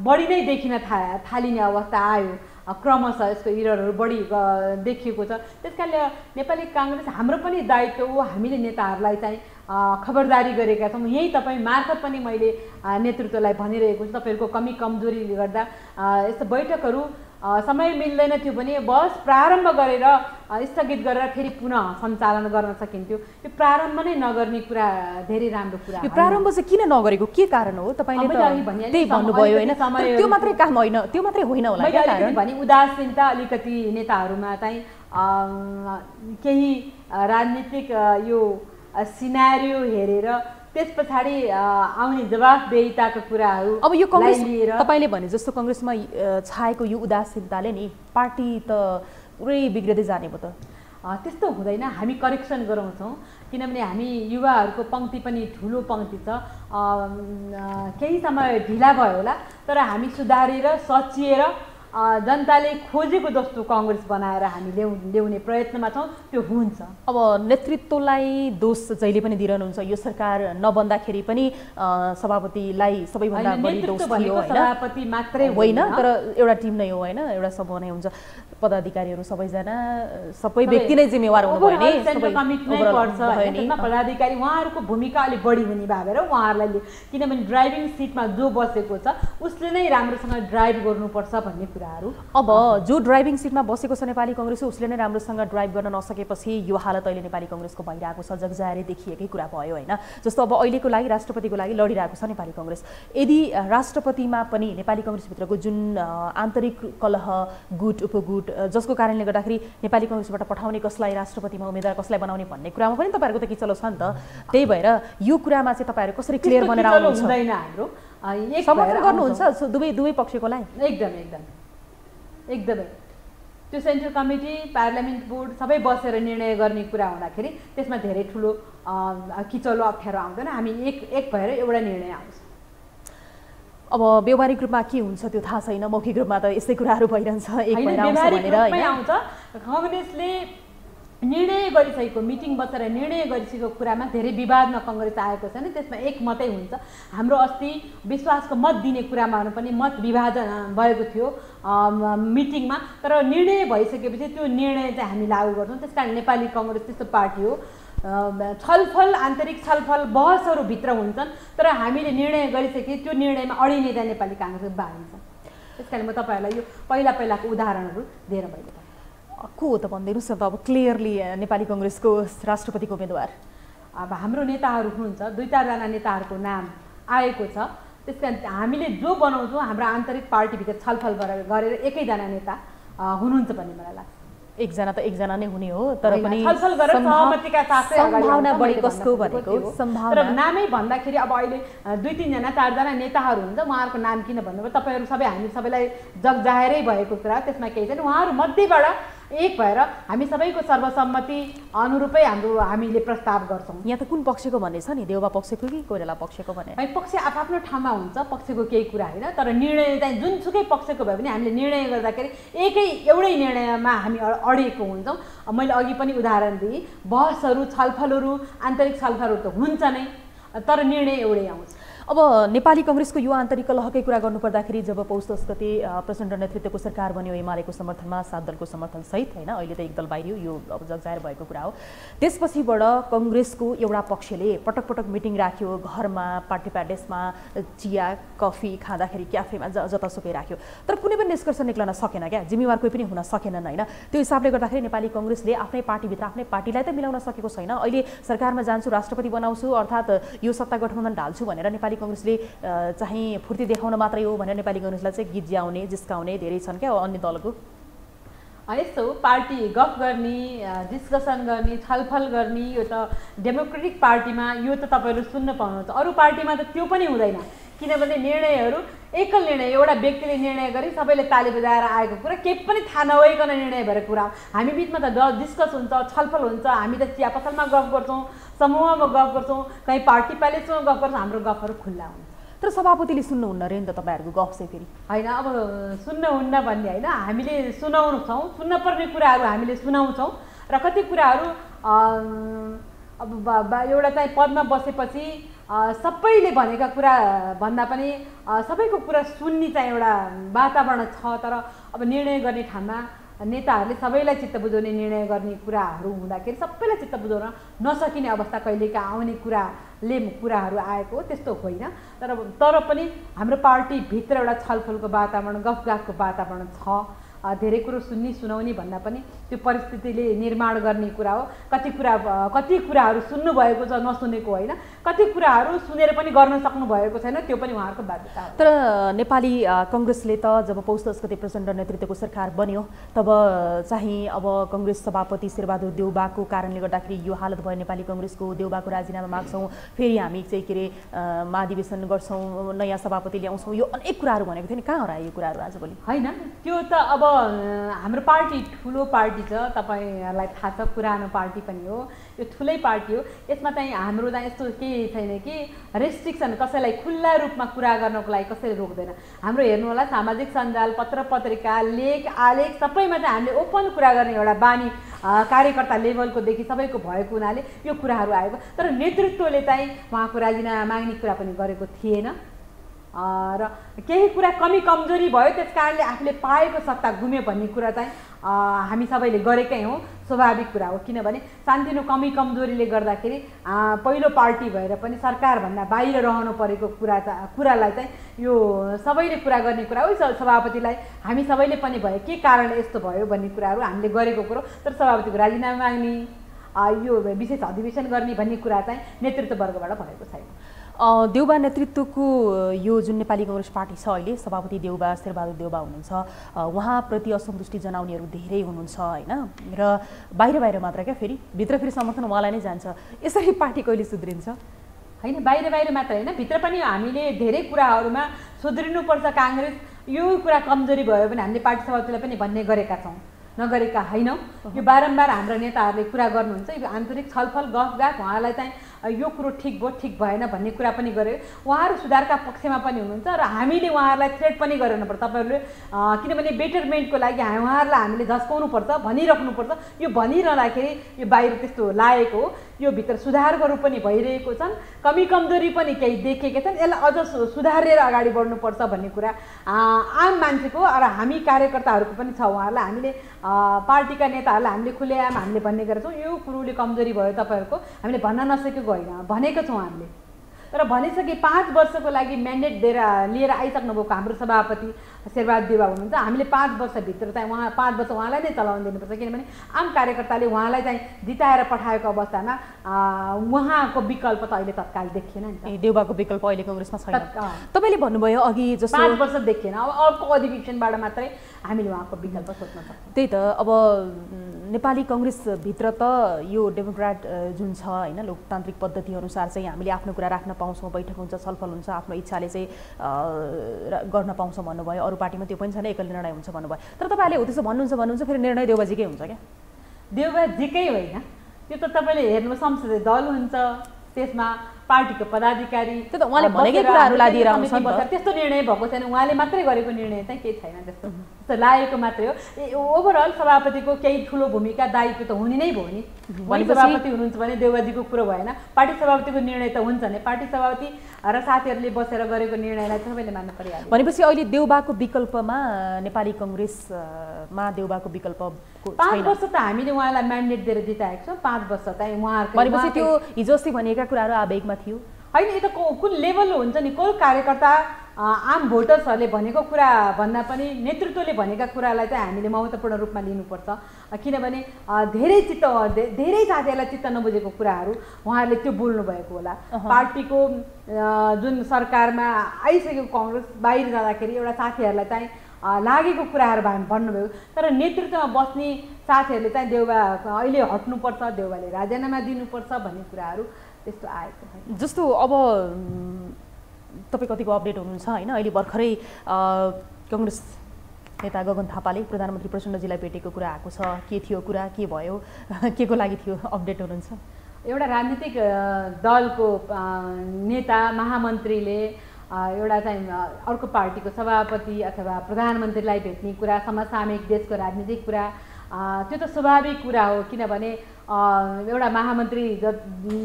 बढी नै देखिन थालिने अवस्था आयो। क्रमशः यसको इररहरू बढी देखिएको छ। त्यसकारणले नेपाली कांग्रेस हाम्रो पनि दायित्व हो, हामीले नेताहरूलाई चाहिँ खबरदारी गरेका छौँ। यही तपाईँ मार्फत पनि मैले नेतृत्वलाई भनिरहेको छु, तपाईँहरूको कमी कमजोरीले गर्दा यस्तो बैठकहरू समय मिल्दैन थियो भने बस प्रारम्भ गरेर स्थगित गरेर फेरि पुनः सञ्चालन गर्न सकिन्थ्यो। यो प्रारम्भ नै नगर्ने कुरा धेरै राम्रो कुरा हो। यो प्रारम्भ चाहिँ किन नगरेको के कारण हो? तपाईँले त्यही भन्नुभयो हैन, त्यो मात्रै काम होइन, त्यो मात्रै होइन होला। मैले अलिकति भने उदासीनता अलिकति नेताहरूमा चाहिँ केही राजनीतिक यो सिनारियो हेरेर त्यस पछाडी आउने जवाफदेहीताको कुराहरु। अब यो कांग्रेस तपाईले भने जस्तो कांग्रेसमा छाएको यो उदासीनताले नि पार्टी त पुरै बिग्रदै जाने भयो त। त्यस्तो हुँदैन, हामी करेक्सन गराउँछौं किनभने हामी युवाहरुको पंक्ति पनि ठूलो पंक्ति छ। केही समय ढिला भयो होला तर हामी सुधारेर सचिएर जनताले खोजेको जस्तो कांग्रेस बनाएर हामी ल्याउने प्रयत्नमा छौं, त्यो हुन्छ। अब नेतृत्वलाई दोष जहिले पनि दिइरहनुहुन्छ, यो सरकार नबन्दाखेरि पनि सभापतिलाई सबैभन्दा बढी दोष थियो हैन? सभापति मात्रै होइन तर एउटा टिम नै हो हैन, एउटा समूह नै हुन्छ, पदाधिकारीहरु सबैजना सबै व्यक्ति नै जिम्मेवार हुनुभयो नि, सबै कमिटमेन्ट पर्छ हैन? त्यसमा पदाधिकारी उहाँहरुको भूमिका अलि बढी हुने भएर उहाँहरुलाई, किनभने ड्राइभिङ सिटमा जो बसेको छ उसले नै राम्रोसँग ड्राइभ गर्नुपर्छ भन्ने कुरा। अब जो ड्राइभिङ सिटमा बसेको छ नेपाली कांग्रेस उसले नै राम्रोसँग ड्राइभ गर्न नसकेपछि यो हालत अहिले नेपाली कांग्रेसको भइरहेको छ, जगजाहेरै देखिएकै कुरा भयो हैन? जस्तो अब अहिलेको लागि राष्ट्रपतिको लागि लडिरहेको छ नेपाली कांग्रेस, यदि राष्ट्रपतिमा पनि नेपाली कांग्रेसभित्रको जुन आन्तरिक कलह गुट उपगुट जसको कारणले गर्दाखेरि नेपाली कांग्रेसबाट पठाउने कसलाई राष्ट्रपतिमा उम्मेदवार कसलाई बनाउने भन्ने कुरामा पनि तपाईहरुको त के चलो छ नि त, त्यही भएर यो कुरामा चाहिँ तपाईहरु कसरी क्लियर बनेर आउनुहुन्छ? हुँदैन, हाम्रो एक समर्थन गर्नुहुन्छ दुवै पक्षको लागि? एकदमै त्यो सेन्ट्रल कमिटी पार्लियामेन्ट बोर्ड सबै बसेर निर्णय गर्ने कुरा हुँदाखेरि त्यसमा धेरै ठूलो किचलो अप्ठ्यारो आउँदैन, हामी एक भएर एउटा निर्णय आउँछ। अब व्यवहारिक रूपमा के हुन्छ त्यो थाहा छैन, मौखिक रूपमा त यस्तै कुराहरू भइरहन्छ, एक भएर आउँछ भनेर हैन? आउँछ, कांग्रेसले निर्णय गरिसकेको मिटिङ बसेर निर्णय गरिसकेको कुरामा धेरै विवादमा कांग्रेस आएको छैन, त्यसमा एक मतै हुन्छ। हाम्रो अस्ति विश्वासको मत दिने कुरामा पनि मत विभाजन भएको थियो मिटिङमा, तर निर्णय भइसकेपछि त्यो निर्णय चाहिँ हामी लागू गर्छौं। त्यसकारण नेपाली कांग्रेस त्यस्तो पार्टी हो, छलफल आन्तरिक छलफल बहसहरू भित्र हुन्छन् तर हामीले निर्णय गरिसके त्यो निर्णयमा अडिने चाहिँ नेपाली कांग्रेस बाहिन्छ। त्यसकारण म तपाईहरुलाई यो पहिलाको उदाहरणहरू दिएर मैले को हो त भन्दिनुस् न त, अब क्लियरली नेपाली कांग्रेसको राष्ट्रपतिको उम्मेदवार? अब हाम्रो नेताहरू हुनुहुन्छ, दुई चारजना नेताहरूको नाम आएको छ, त्यसकारण हामीले जो बनाउँछौं हाम्रो आन्तरिक पार्टीभित्र छलफल गरेर एकैजना नेता हुनुहुन्छ भन्ने मलाई लाग्छ। एकजना त एकजना नै हुने हो तर पनि छलफल गरेर सहमतिका साथै सम्भावना बढी कसको भनेको सम्भावना, तर नामै भन्दाखेरि अब अहिले दुई तीन जना चार जना नेताहरू हुन्छ, उहाँहरुको नाम किन भन्नुभयो? तपाईहरु सबै हामी सबैलाई जगजाहेरै भएको कुरा, त्यसमा केही छैन। उहाँहरु मध्येबाट एक भएर हामी सबैको सर्वसम्मति अनुरूपै हामीले प्रस्ताव गर्छौं। यहाँ त कुन पक्षको भन्ने छ नि, देउवा पक्षको कि कोइराला पक्षको भन्ने? पक्ष आफ्नो ठाउँमा हुन्छ, पक्षको केही कुरा हैन, तर निर्णय चाहिँ जुनसुकै पक्षको भए पनि हामीले निर्णय गर्दाखेरि एउटै निर्णयमा हामी अडेको हुन्छौं। मैले अघि पनि उदाहरण दिए, बहसहरू छलफलहरू आन्तरिक छलफलहरू त हुन्छ नै तर निर्णय एउटै आउँछ। अब नेपाली कांग्रेसको यो आन्तरिक कलहकै कुरा गर्नुपर्दाखेरि जब पौष 10 गते प्रचण्ड नेतृत्वको सरकार बन्यो एमालेको समर्थनमा 7 दलको समर्थन सहित हैन, अहिले त एक दल बाहिरियो, यो अब जगजाहेर भएको कुरा हो। त्यसपछिबाट कांग्रेसको एउटा पक्षले पटक पटक मिटिङ राख्यो, घरमा पार्टी प्यालेसमा चिया कफी खाँदाखेरि क्याफेमा जतासुकै राख्यो, तर कुनै पनि निष्कर्ष निक्लन सकेन क्या, जिम्मेवार कोही पनि हुन सकेनन् हैन? त्यो हिसाबले गर्दाखेरि नेपाली कांग्रेसले आफ्नै पार्टीभित्र आफ्नै पार्टीलाई त मिलाउन सकेको छैन। अहिले सरकारमा जान्छु राष्ट्रपति बनाउँछु अर्थात यो सत्ता गठबन्धन ढाल्छु भनेर कांग्रेसले चाहिँ फुर्ती देखाउन मात्रै हो भनेर नेपाली कांग्रेसलाई चाहिँ गिज्याउने जिस्काउने धेरै छन् क्या अन्य दलको। यस्तो पार्टी गफ गर्ने, डिस्कसन गर्ने, छलफल गर्ने, यो त डेमोक्रेटिक पार्टीमा यो त तपाईहरु सुन्न पाउनुहुन्छ, अरु पार्टीमा त त्यो पनि हुँदैन किनभने निर्णयहरू एकल निर्णय, एउटा व्यक्तिले निर्णय गरी सबैले ताली बजाएर आएको कुरा, के पनि थाहा नभइकन निर्णय भएर कुरा। हामी बीचमा त डिस्कस हुन्छ, छलफल हुन्छ, हामी त चिया पसलमा गफ गर्छौं, समूहमा गफ गर्छौं, कहीँ पार्टी प्यालेसमा गफ गर्छौं, हाम्रो गफहरू खुल्ला हुन्छ। तर सभापतिले सुन्नुहुन्न रे नि त तपाईहरुको गफ चाहिँ? फेरि हैन, अब सुन्नुहुन्न भन्ने हैन, हामीले सुनाउँछौं, सुन्नुपर्ने कुराहरू हामीले सुनाउँछौं र कति कुराहरू अब एउटा चाहिँ पदमा बसेपछि सबैले भनेका कुरा भन्दा पनि सबैको कुरा सुन्ने चाहिँ एउटा वातावरण छ, तर अब निर्णय गर्ने ठाउँमा नेताहरूले सबैलाई चित्त बुझाउने निर्णय गर्ने कुराहरू हुँदाखेरि सबैलाई चित्त बुझाउन नसकिने अवस्था कहिलेकाहीँ आउने कुराहरू आएको त्यस्तो होइन, तर पनि हाम्रो पार्टीभित्र एउटा छलफलको वातावरण गफगाफको वातावरण छ। धेरै कुरो सुन्नी सुनाउने भन्दा पनि त्यो परिस्थितिले निर्माण गर्ने कुरा हो। कति कुराहरु सुन्नु भएको छ नसुनेको होइन, कति कुराहरु सुनेर पनि गर्न सक्नु भएको छैन, त्यो पनि उहाँहरुको बाध्यता हो। तर नेपाली कांग्रेसले त जब २५ गते प्रचण्ड नेतृत्वको सरकार बन्यो तब चाहिँ अब कांग्रेस सभापति शेरबहादुर देउवाको कारणले गर्दाखेरि यो हालत भयो नेपाली कांग्रेसको। देउवाको राजीनामा माग्छौं, फेरि हामी चाहिँ के रे महाधिवेशन गर्छौं, नयाँ सभापति ल्याउँछौं, यो अनेक कुराहरु भनेको थियो नि, कहाँ हरायो यो कुराहरु आजभोलि हैन? त्यो त अब हाम्रो पार्टी ठुलो पार्टी छ, तपाईहरुलाई थाहा छ, पुरानो पार्टी पनि हो, यो ठुलै पार्टी हो। यसमा चाहिँ हाम्रो चाहिँ यस्तो केही छैन कि रेस्ट्रिक्सन कसैलाई खुल्ला रूपमा कुरा गर्नको लागि कसैले रोक्दैन। हाम्रो हेर्नु होला सामाजिक सञ्जाल, पत्र पत्रिका, लेख आलेख सबैमा चाहिँ हामीले ओपन कुरा गर्ने एउटा बानी कार्यकर्ता लेभलको देखि सबैको भएको हुनाले यो कुराहरू आएको। तर नेतृत्वले चाहिँ उहाँको राजीनामा माग्ने कुरा पनि गरेको थिएन र केही कुरा कमी कमजोरी भयो, त्यसकारणले आफूले पाएको सत्ता गुम्यो भन्ने कुरा चाहिँ हामी सबैले गरेकै हौं, स्वाभाविक कुरा हो। किनभने सानोतिनो कमी कमजोरीले गर्दाखेरि पहिलो पार्टी भएर पनि सरकारभन्दा बाहिर रहनु परेको कुरालाई चाहिँ यो सबैले कुरा गर्ने कुरा हो। सभापतिलाई हामी सबैले पनि भयो के कारणले यस्तो भयो भन्ने कुराहरू हामीले गरेको कुरो। तर सभापतिको राजीनामा माग्ने, यो विशेष अधिवेशन गर्ने भन्ने कुरा चाहिँ नेतृत्ववर्गबाट भएको छैन। देउवा नेतृत्वको यो जुन नेपाली कांग्रेस पार्टी छ अहिले, सभापति देउवा शेरबहादुर देउवा हुनुहुन्छ, उहाँप्रति असन्तुष्टि जनाउनेहरू धेरै हुनुहुन्छ हैन, र बाहिर बाहिर मात्र क्या, फेरि भित्र फेरि समर्थन उहाँलाई नै जान्छ। यसरी पार्टी कहिले सुध्रिन्छ? हैन, बाहिर बाहिर मात्र हैन, भित्र पनि हामीले धेरै कुराहरूमा सुध्रिनुपर्छ। कांग्रेस यो कुरा कमजोरी भयो भने हामीले पार्टी सभापतिलाई पनि भन्ने गरेका छौँ, नगरेका हैनौँ। यो बारम्बार हाम्रा नेताहरूले कुरा गर्नुहुन्छ, यो आन्तरिक छलफल गफगाफ उहाँलाई चाहिँ यो कुरो ठिक भयो ठिक भएन भन्ने कुरा पनि गरे। उहाँहरू सुधारका पक्षमा पनि हुनुहुन्छ र हामीले उहाँहरूलाई थ्रेट पनि गर्नुपर्छ तपाईहरूले, किनभने बेटरमेन्टको लागि उहाँहरूलाई हामीले झस्काउनुपर्छ भनिराख्नुपर्छ। यो भनिरहँदाखेरि यो बाहिर त्यस्तो लागेको हो, यो भित्र सुधारहरू पनि भइरहेको छन्, कमी कमजोरी पनि केही देखेका छन्, यसलाई अझ सुधारेर अगाडि बढ्नुपर्छ भन्ने कुरा आम मान्छेको र हामी कार्यकर्ताहरूको पनि छ। उहाँहरूलाई हामीले पार्टीका नेताहरूलाई हामीले खुलेआम हामीले भन्ने गरेका छौँ, यो कुरोले कमजोरी भयो तपाईँहरूको, हामीले भन्न नसकेको होइन, भनेको छौँ हामीले। तर भनिसके 5 वर्षको लागि म्यान्डेट दिएर लिएर आइसक्नुभएको हाम्रो सभापति शेरबहादुर देउवा हुनुहुन्छ, हामीले 5 वर्षभित्र चाहिँ उहाँ 5 वर्ष उहाँलाई नै चलाउन दिनुपर्छ। किनभने आम कार्यकर्ताले उहाँलाई चाहिँ जिताएर पठाएको अवस्थामा उहाँको विकल्प त अहिले तत्काल देखिएन नि, देउवाको विकल्प अहिले कांग्रेसमा छैन। तपाईले भन्नुभयो अघि जस्तो 5 वर्ष देखिएन, अब अर्को अधिवेशनबाट मात्रै हामीले उहाँको विकल्प सोध्न सक्छौँ। त्यही त, अब नेपाली कांग्रेसभित्र त यो डेमोक्रेट जुन छ हैन, लोकतान्त्रिक पद्धतिअनुसार चाहिँ हामीले आफ्नो कुरा राख्न पाउँछौँ, बैठक हुन्छ, छलफल हुन्छ, आफ्नो इच्छाले चाहिँ गर्न पाउँछौँ भन्नुभयो। अरू पार्टीमा त्यो पनि छैन, एकल निर्णय हुन्छ भन्नुभयो। तर तपाईले हो त्यसो भन्नुहुन्छ फेरि निर्णय देउवाजीकै हुन्छ क्या? देउवाजीकै होइन, त्यो त तपाईले हेर्नु संसदीय दल हुन्छ, त्यसमा पार्टीको पदाधिकारी, त्यो त उहाँले भनेकै कुराहरुलाई दिएर आउँछ नि त, त्यस्तो निर्णय भएको छैन। उहाँले मात्रै गरेको निर्णय चाहिँ केही छैन, त्यस्तो त लागेको मात्रै हो। ओभरअल सभापतिको केही ठुलो भूमिका दायित्व त हुने नै भयो नि, सभापति हुनुहुन्छ भने देउवाजीको कुरो भएन, पार्टी सभापतिको निर्णय त हुन्छ नि, पार्टी सभापति र साथीहरूले बसेर गरेको निर्णयलाई सबैले मान्नु पर्यो। भनेपछि अहिले देउवाको विकल्पमा नेपाली कांग्रेसमा देउवाको विकल्प 5 वर्ष त हामीले उहाँलाई म्यान्डेट दिएर जिताएको छौँ, 5 वर्ष चाहिँ उहाँहरूको। भनेपछि त्यो हिजो अस्ति भनेका कुराहरू आवेगमा थियो हैन, यो त कुन लेभल हुन्छ नि, कोही कार्यकर्ता आम भोटर्सहरूले भनेको कुरा भन्दा पनि नेतृत्वले भनेका कुरालाई चाहिँ हामीले महत्त्वपूर्ण रूपमा लिनुपर्छ। किनभने धेरै साथीहरूलाई चित्त नबुझेको कुराहरू उहाँहरूले त्यो बोल्नु भएको होला। पार्टीको जुन सरकारमा आइसकेको कांग्रेस बाहिर जाँदाखेरि एउटा साथीहरूलाई चाहिँ लागेको कुराहरू भन्नुभयो। तर नेतृत्वमा बस्ने साथीहरूले चाहिँ देउवा अहिले हट्नुपर्छ, देउवाले राजीनामा दिनुपर्छ भन्ने कुराहरू त्यस्तो आएको छैन। जस्तो अब तपाईँ कतिको अपडेट हुनुहुन्छ हैन, अहिले भर्खरै कांग्रेस नेता गगन थापाले प्रधानमन्त्री प्रचण्डजीलाई भेटेको कुरा आएको छ, के थियो कुरा, के भयो, के को लागि थियो, अपडेट हुनुहुन्छ? एउटा राजनीतिक दलको नेता महामन्त्रीले एउटा चाहिँ अर्को पार्टीको सभापति अथवा प्रधानमन्त्रीलाई भेट्ने कुरा समसामयिक देशको राजनीतिक कुरा, त्यो त स्वाभाविक कुरा हो। किनभने एउटा महामन्त्री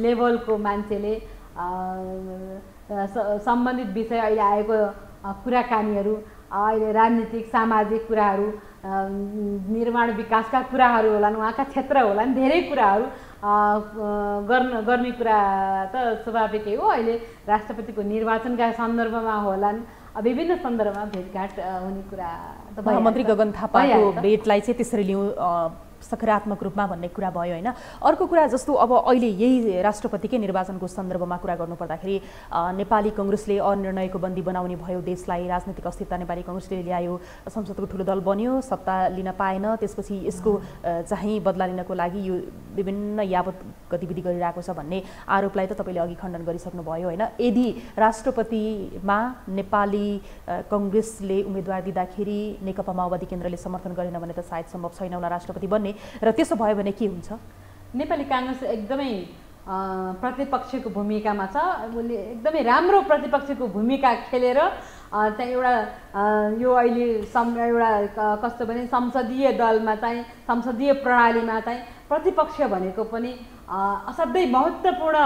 लेभलको मान्छेले सम्बन्धित विषय अहिले आएको कुराकानीहरू, अहिले राजनीतिक सामाजिक कुराहरू, निर्माण विकासका कुराहरू होलान्, उहाँका क्षेत्र होलान्, धेरै कुराहरू गर्ने कुरा त स्वाभाविकै हो। अहिले राष्ट्रपतिको निर्वाचनका सन्दर्भमा होलान्, विभिन्न सन्दर्भमा भेटघाट हुने कुरा त महामन्त्री गगन थापाको भेटलाई चाहिँ त्यसरी लिऊ सकारात्मक रूपमा भन्ने कुरा भयो हैन। अर्को कुरा जस्तो अब अहिले यही राष्ट्रपतिकै निर्वाचनको सन्दर्भमा कुरा गर्नुपर्दाखेरि नेपाली कांग्रेसले अनिर्णयको बन्दी बनाउने भयो देशलाई, राजनीतिक अस्थिरता नेपाली कांग्रेसले ल्यायो, संसदको ठूलो दल बन्यो, सत्ता लिन पाएन, त्यसपछि यसको चाहिँ बदला लिनको लागि यो विभिन्न यावत गतिविधि गरिरहेको छ भन्ने आरोपलाई त तपाईले अघि खण्डन गरिसक्नु भयो हैन। यदि राष्ट्रपतिमा नेपाली कांग्रेसले उम्मेदवार दिँदाखेरि नेकपा माओवादी केन्द्रले समर्थन गरेन भने त सायद सम्भव छैन होला राष्ट्रपति बन्ने। र त्यसो भयो भने के हुन्छ? नेपाली कांग्रेस एकदमै प्रतिपक्षको भूमिकामा छ, उसले एकदमै राम्रो प्रतिपक्षको भूमिका खेलेर चाहिँ एउटा यो अहिले एउटा कस्तो भने संसदीय दलमा चाहिँ संसदीय प्रणालीमा चाहिँ प्रतिपक्ष भनेको पनि असाध्यै महत्त्वपूर्ण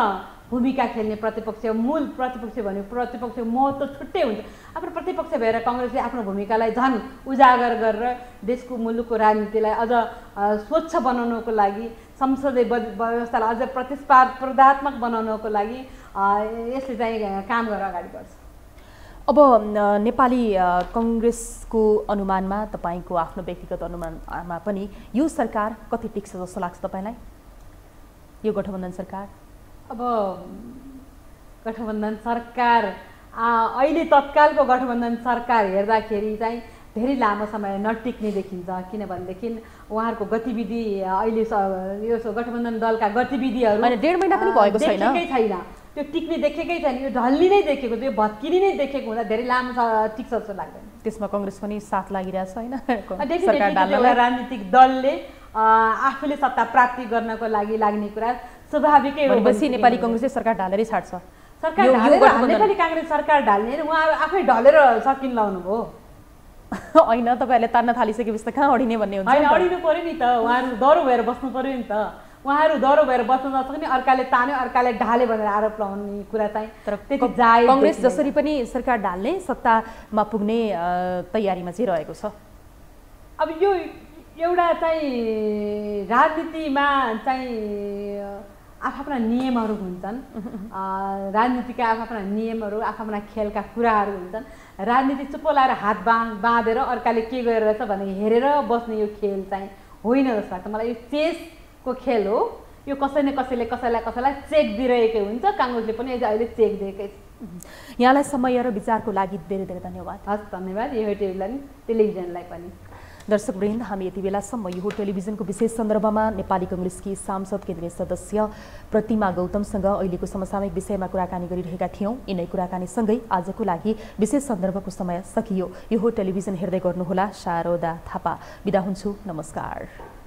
भूमिका खेल्ने प्रतिपक्ष, मूल प्रतिपक्ष भनेको प्रतिपक्ष महत्त्व छुट्टै हुन्छ। आफ्नो प्रतिपक्ष भएर कांग्रेसले आफ्नो भूमिकालाई झन् उजागर गरेर देशको मुलुकको राजनीतिलाई अझ स्वच्छ बनाउनको लागि, संसदीय व्यवस्थालाई अझ प्रतिस्पर्धात्मक बनाउनको लागि यसले चाहिँ काम गरेर अगाडि बढ्छ। अब नेपाली कांग्रेसको अनुमानमा, तपाईको आफ्नो व्यक्तिगत अनुमानमा पनि यो सरकार कति टिक्छ जस्तो लाग्छ तपाईलाई? यो गठबन्धन सरकार, अब गठबन्धन सरकार अहिले तत्कालको गठबन्धन सरकार हेर्दाखेरि चाहिँ धेरै लामो समय नटिक्ने देखिन्छ। किनभनेदेखि उहाँहरूको गतिविधि अहिले यो गठबन्धन दलका गतिविधिहरू डेढ महिना पनि भएको छैन, त्यो टिक्ने देखेकै छैन, यो ढल्ली नै देखेको, त्यो भत्किने नै देखेको हुँदा धेरै लामो टिक्छ जस्तो लाग्दैन। त्यसमा कांग्रेस पनि साथ लागिरहेछ हैन। राजनीतिक दलले आफूले सत्ता प्राप्ति गर्नको लागि लाग्ने कुरा स्वाभाविकै हो। नेपाली कांग्रेसले सरकार ढालेरै छाड्छ। सरकार ढालेर नेपाली कांग्रेस सरकार ढाल्ने उहाँ आफै ढलेर सकिन लाउनु भयो होइन। तपाईहरुले तान्न थालिसकेपछि त कहाँ अडिने भन्ने हुन्छ हैन। अडिनु पर्यो नि त, उहाँहरु डरो भएर बस्नु पर्यो नि त। उहाँहरु डरो भएर बस्न नसक्ने, अर्काले तान्यो अर्काले ढाले भनेर आरोप लगाउने कुरा चाहिँ त्यति जायज। कांग्रेस जसरी पनि सरकार ढाल्ने सत्तामा पुग्ने तयारीमा चाहिँ रहेको छ। अब यो एउटा चाहिँ राजनीतिमा चाहिँ आफ्ना नियमहरू हुन्छन्, राजनीतिका आफ्ना नियमहरू, आफ्ना खेलका कुराहरू हुन्छन्। राजनीति चुप्प लाएर हात बाँधेर अर्काले के गरिरहेछ भनेर हेरेर बस्ने यो खेल चाहिँ होइन जस्तो लाग्छ मलाई। यो चेसको खेल हो, यो कसै न कसैले कसैलाई कसैलाई चेक दिइरहेकै हुन्छ। कांग्रेसले पनि अहिले चेक दिएकै। यहाँलाई समय र विचारको लागि धेरै धेरै धन्यवाद। हस्, धन्यवाद। यो टेलिभिजनलाई पनि। दर्शकवृन्द, हामी यति बेलासम्म यो टेलिभिजनको विशेष सन्दर्भमा नेपाली कांग्रेसकी सांसद केन्द्रीय सदस्य प्रतिमा गौतमसँग अहिलेको समसामयिक विषयमा कुराकानी गरिरहेका थियौँ। यिनै कुराकानीसँगै आजको लागि विशेष सन्दर्भको समय सकियो। यो टेलिभिजन हेर्दै गर्नुहोला। शारदा थापा बिदा हुन्छु। नमस्कार।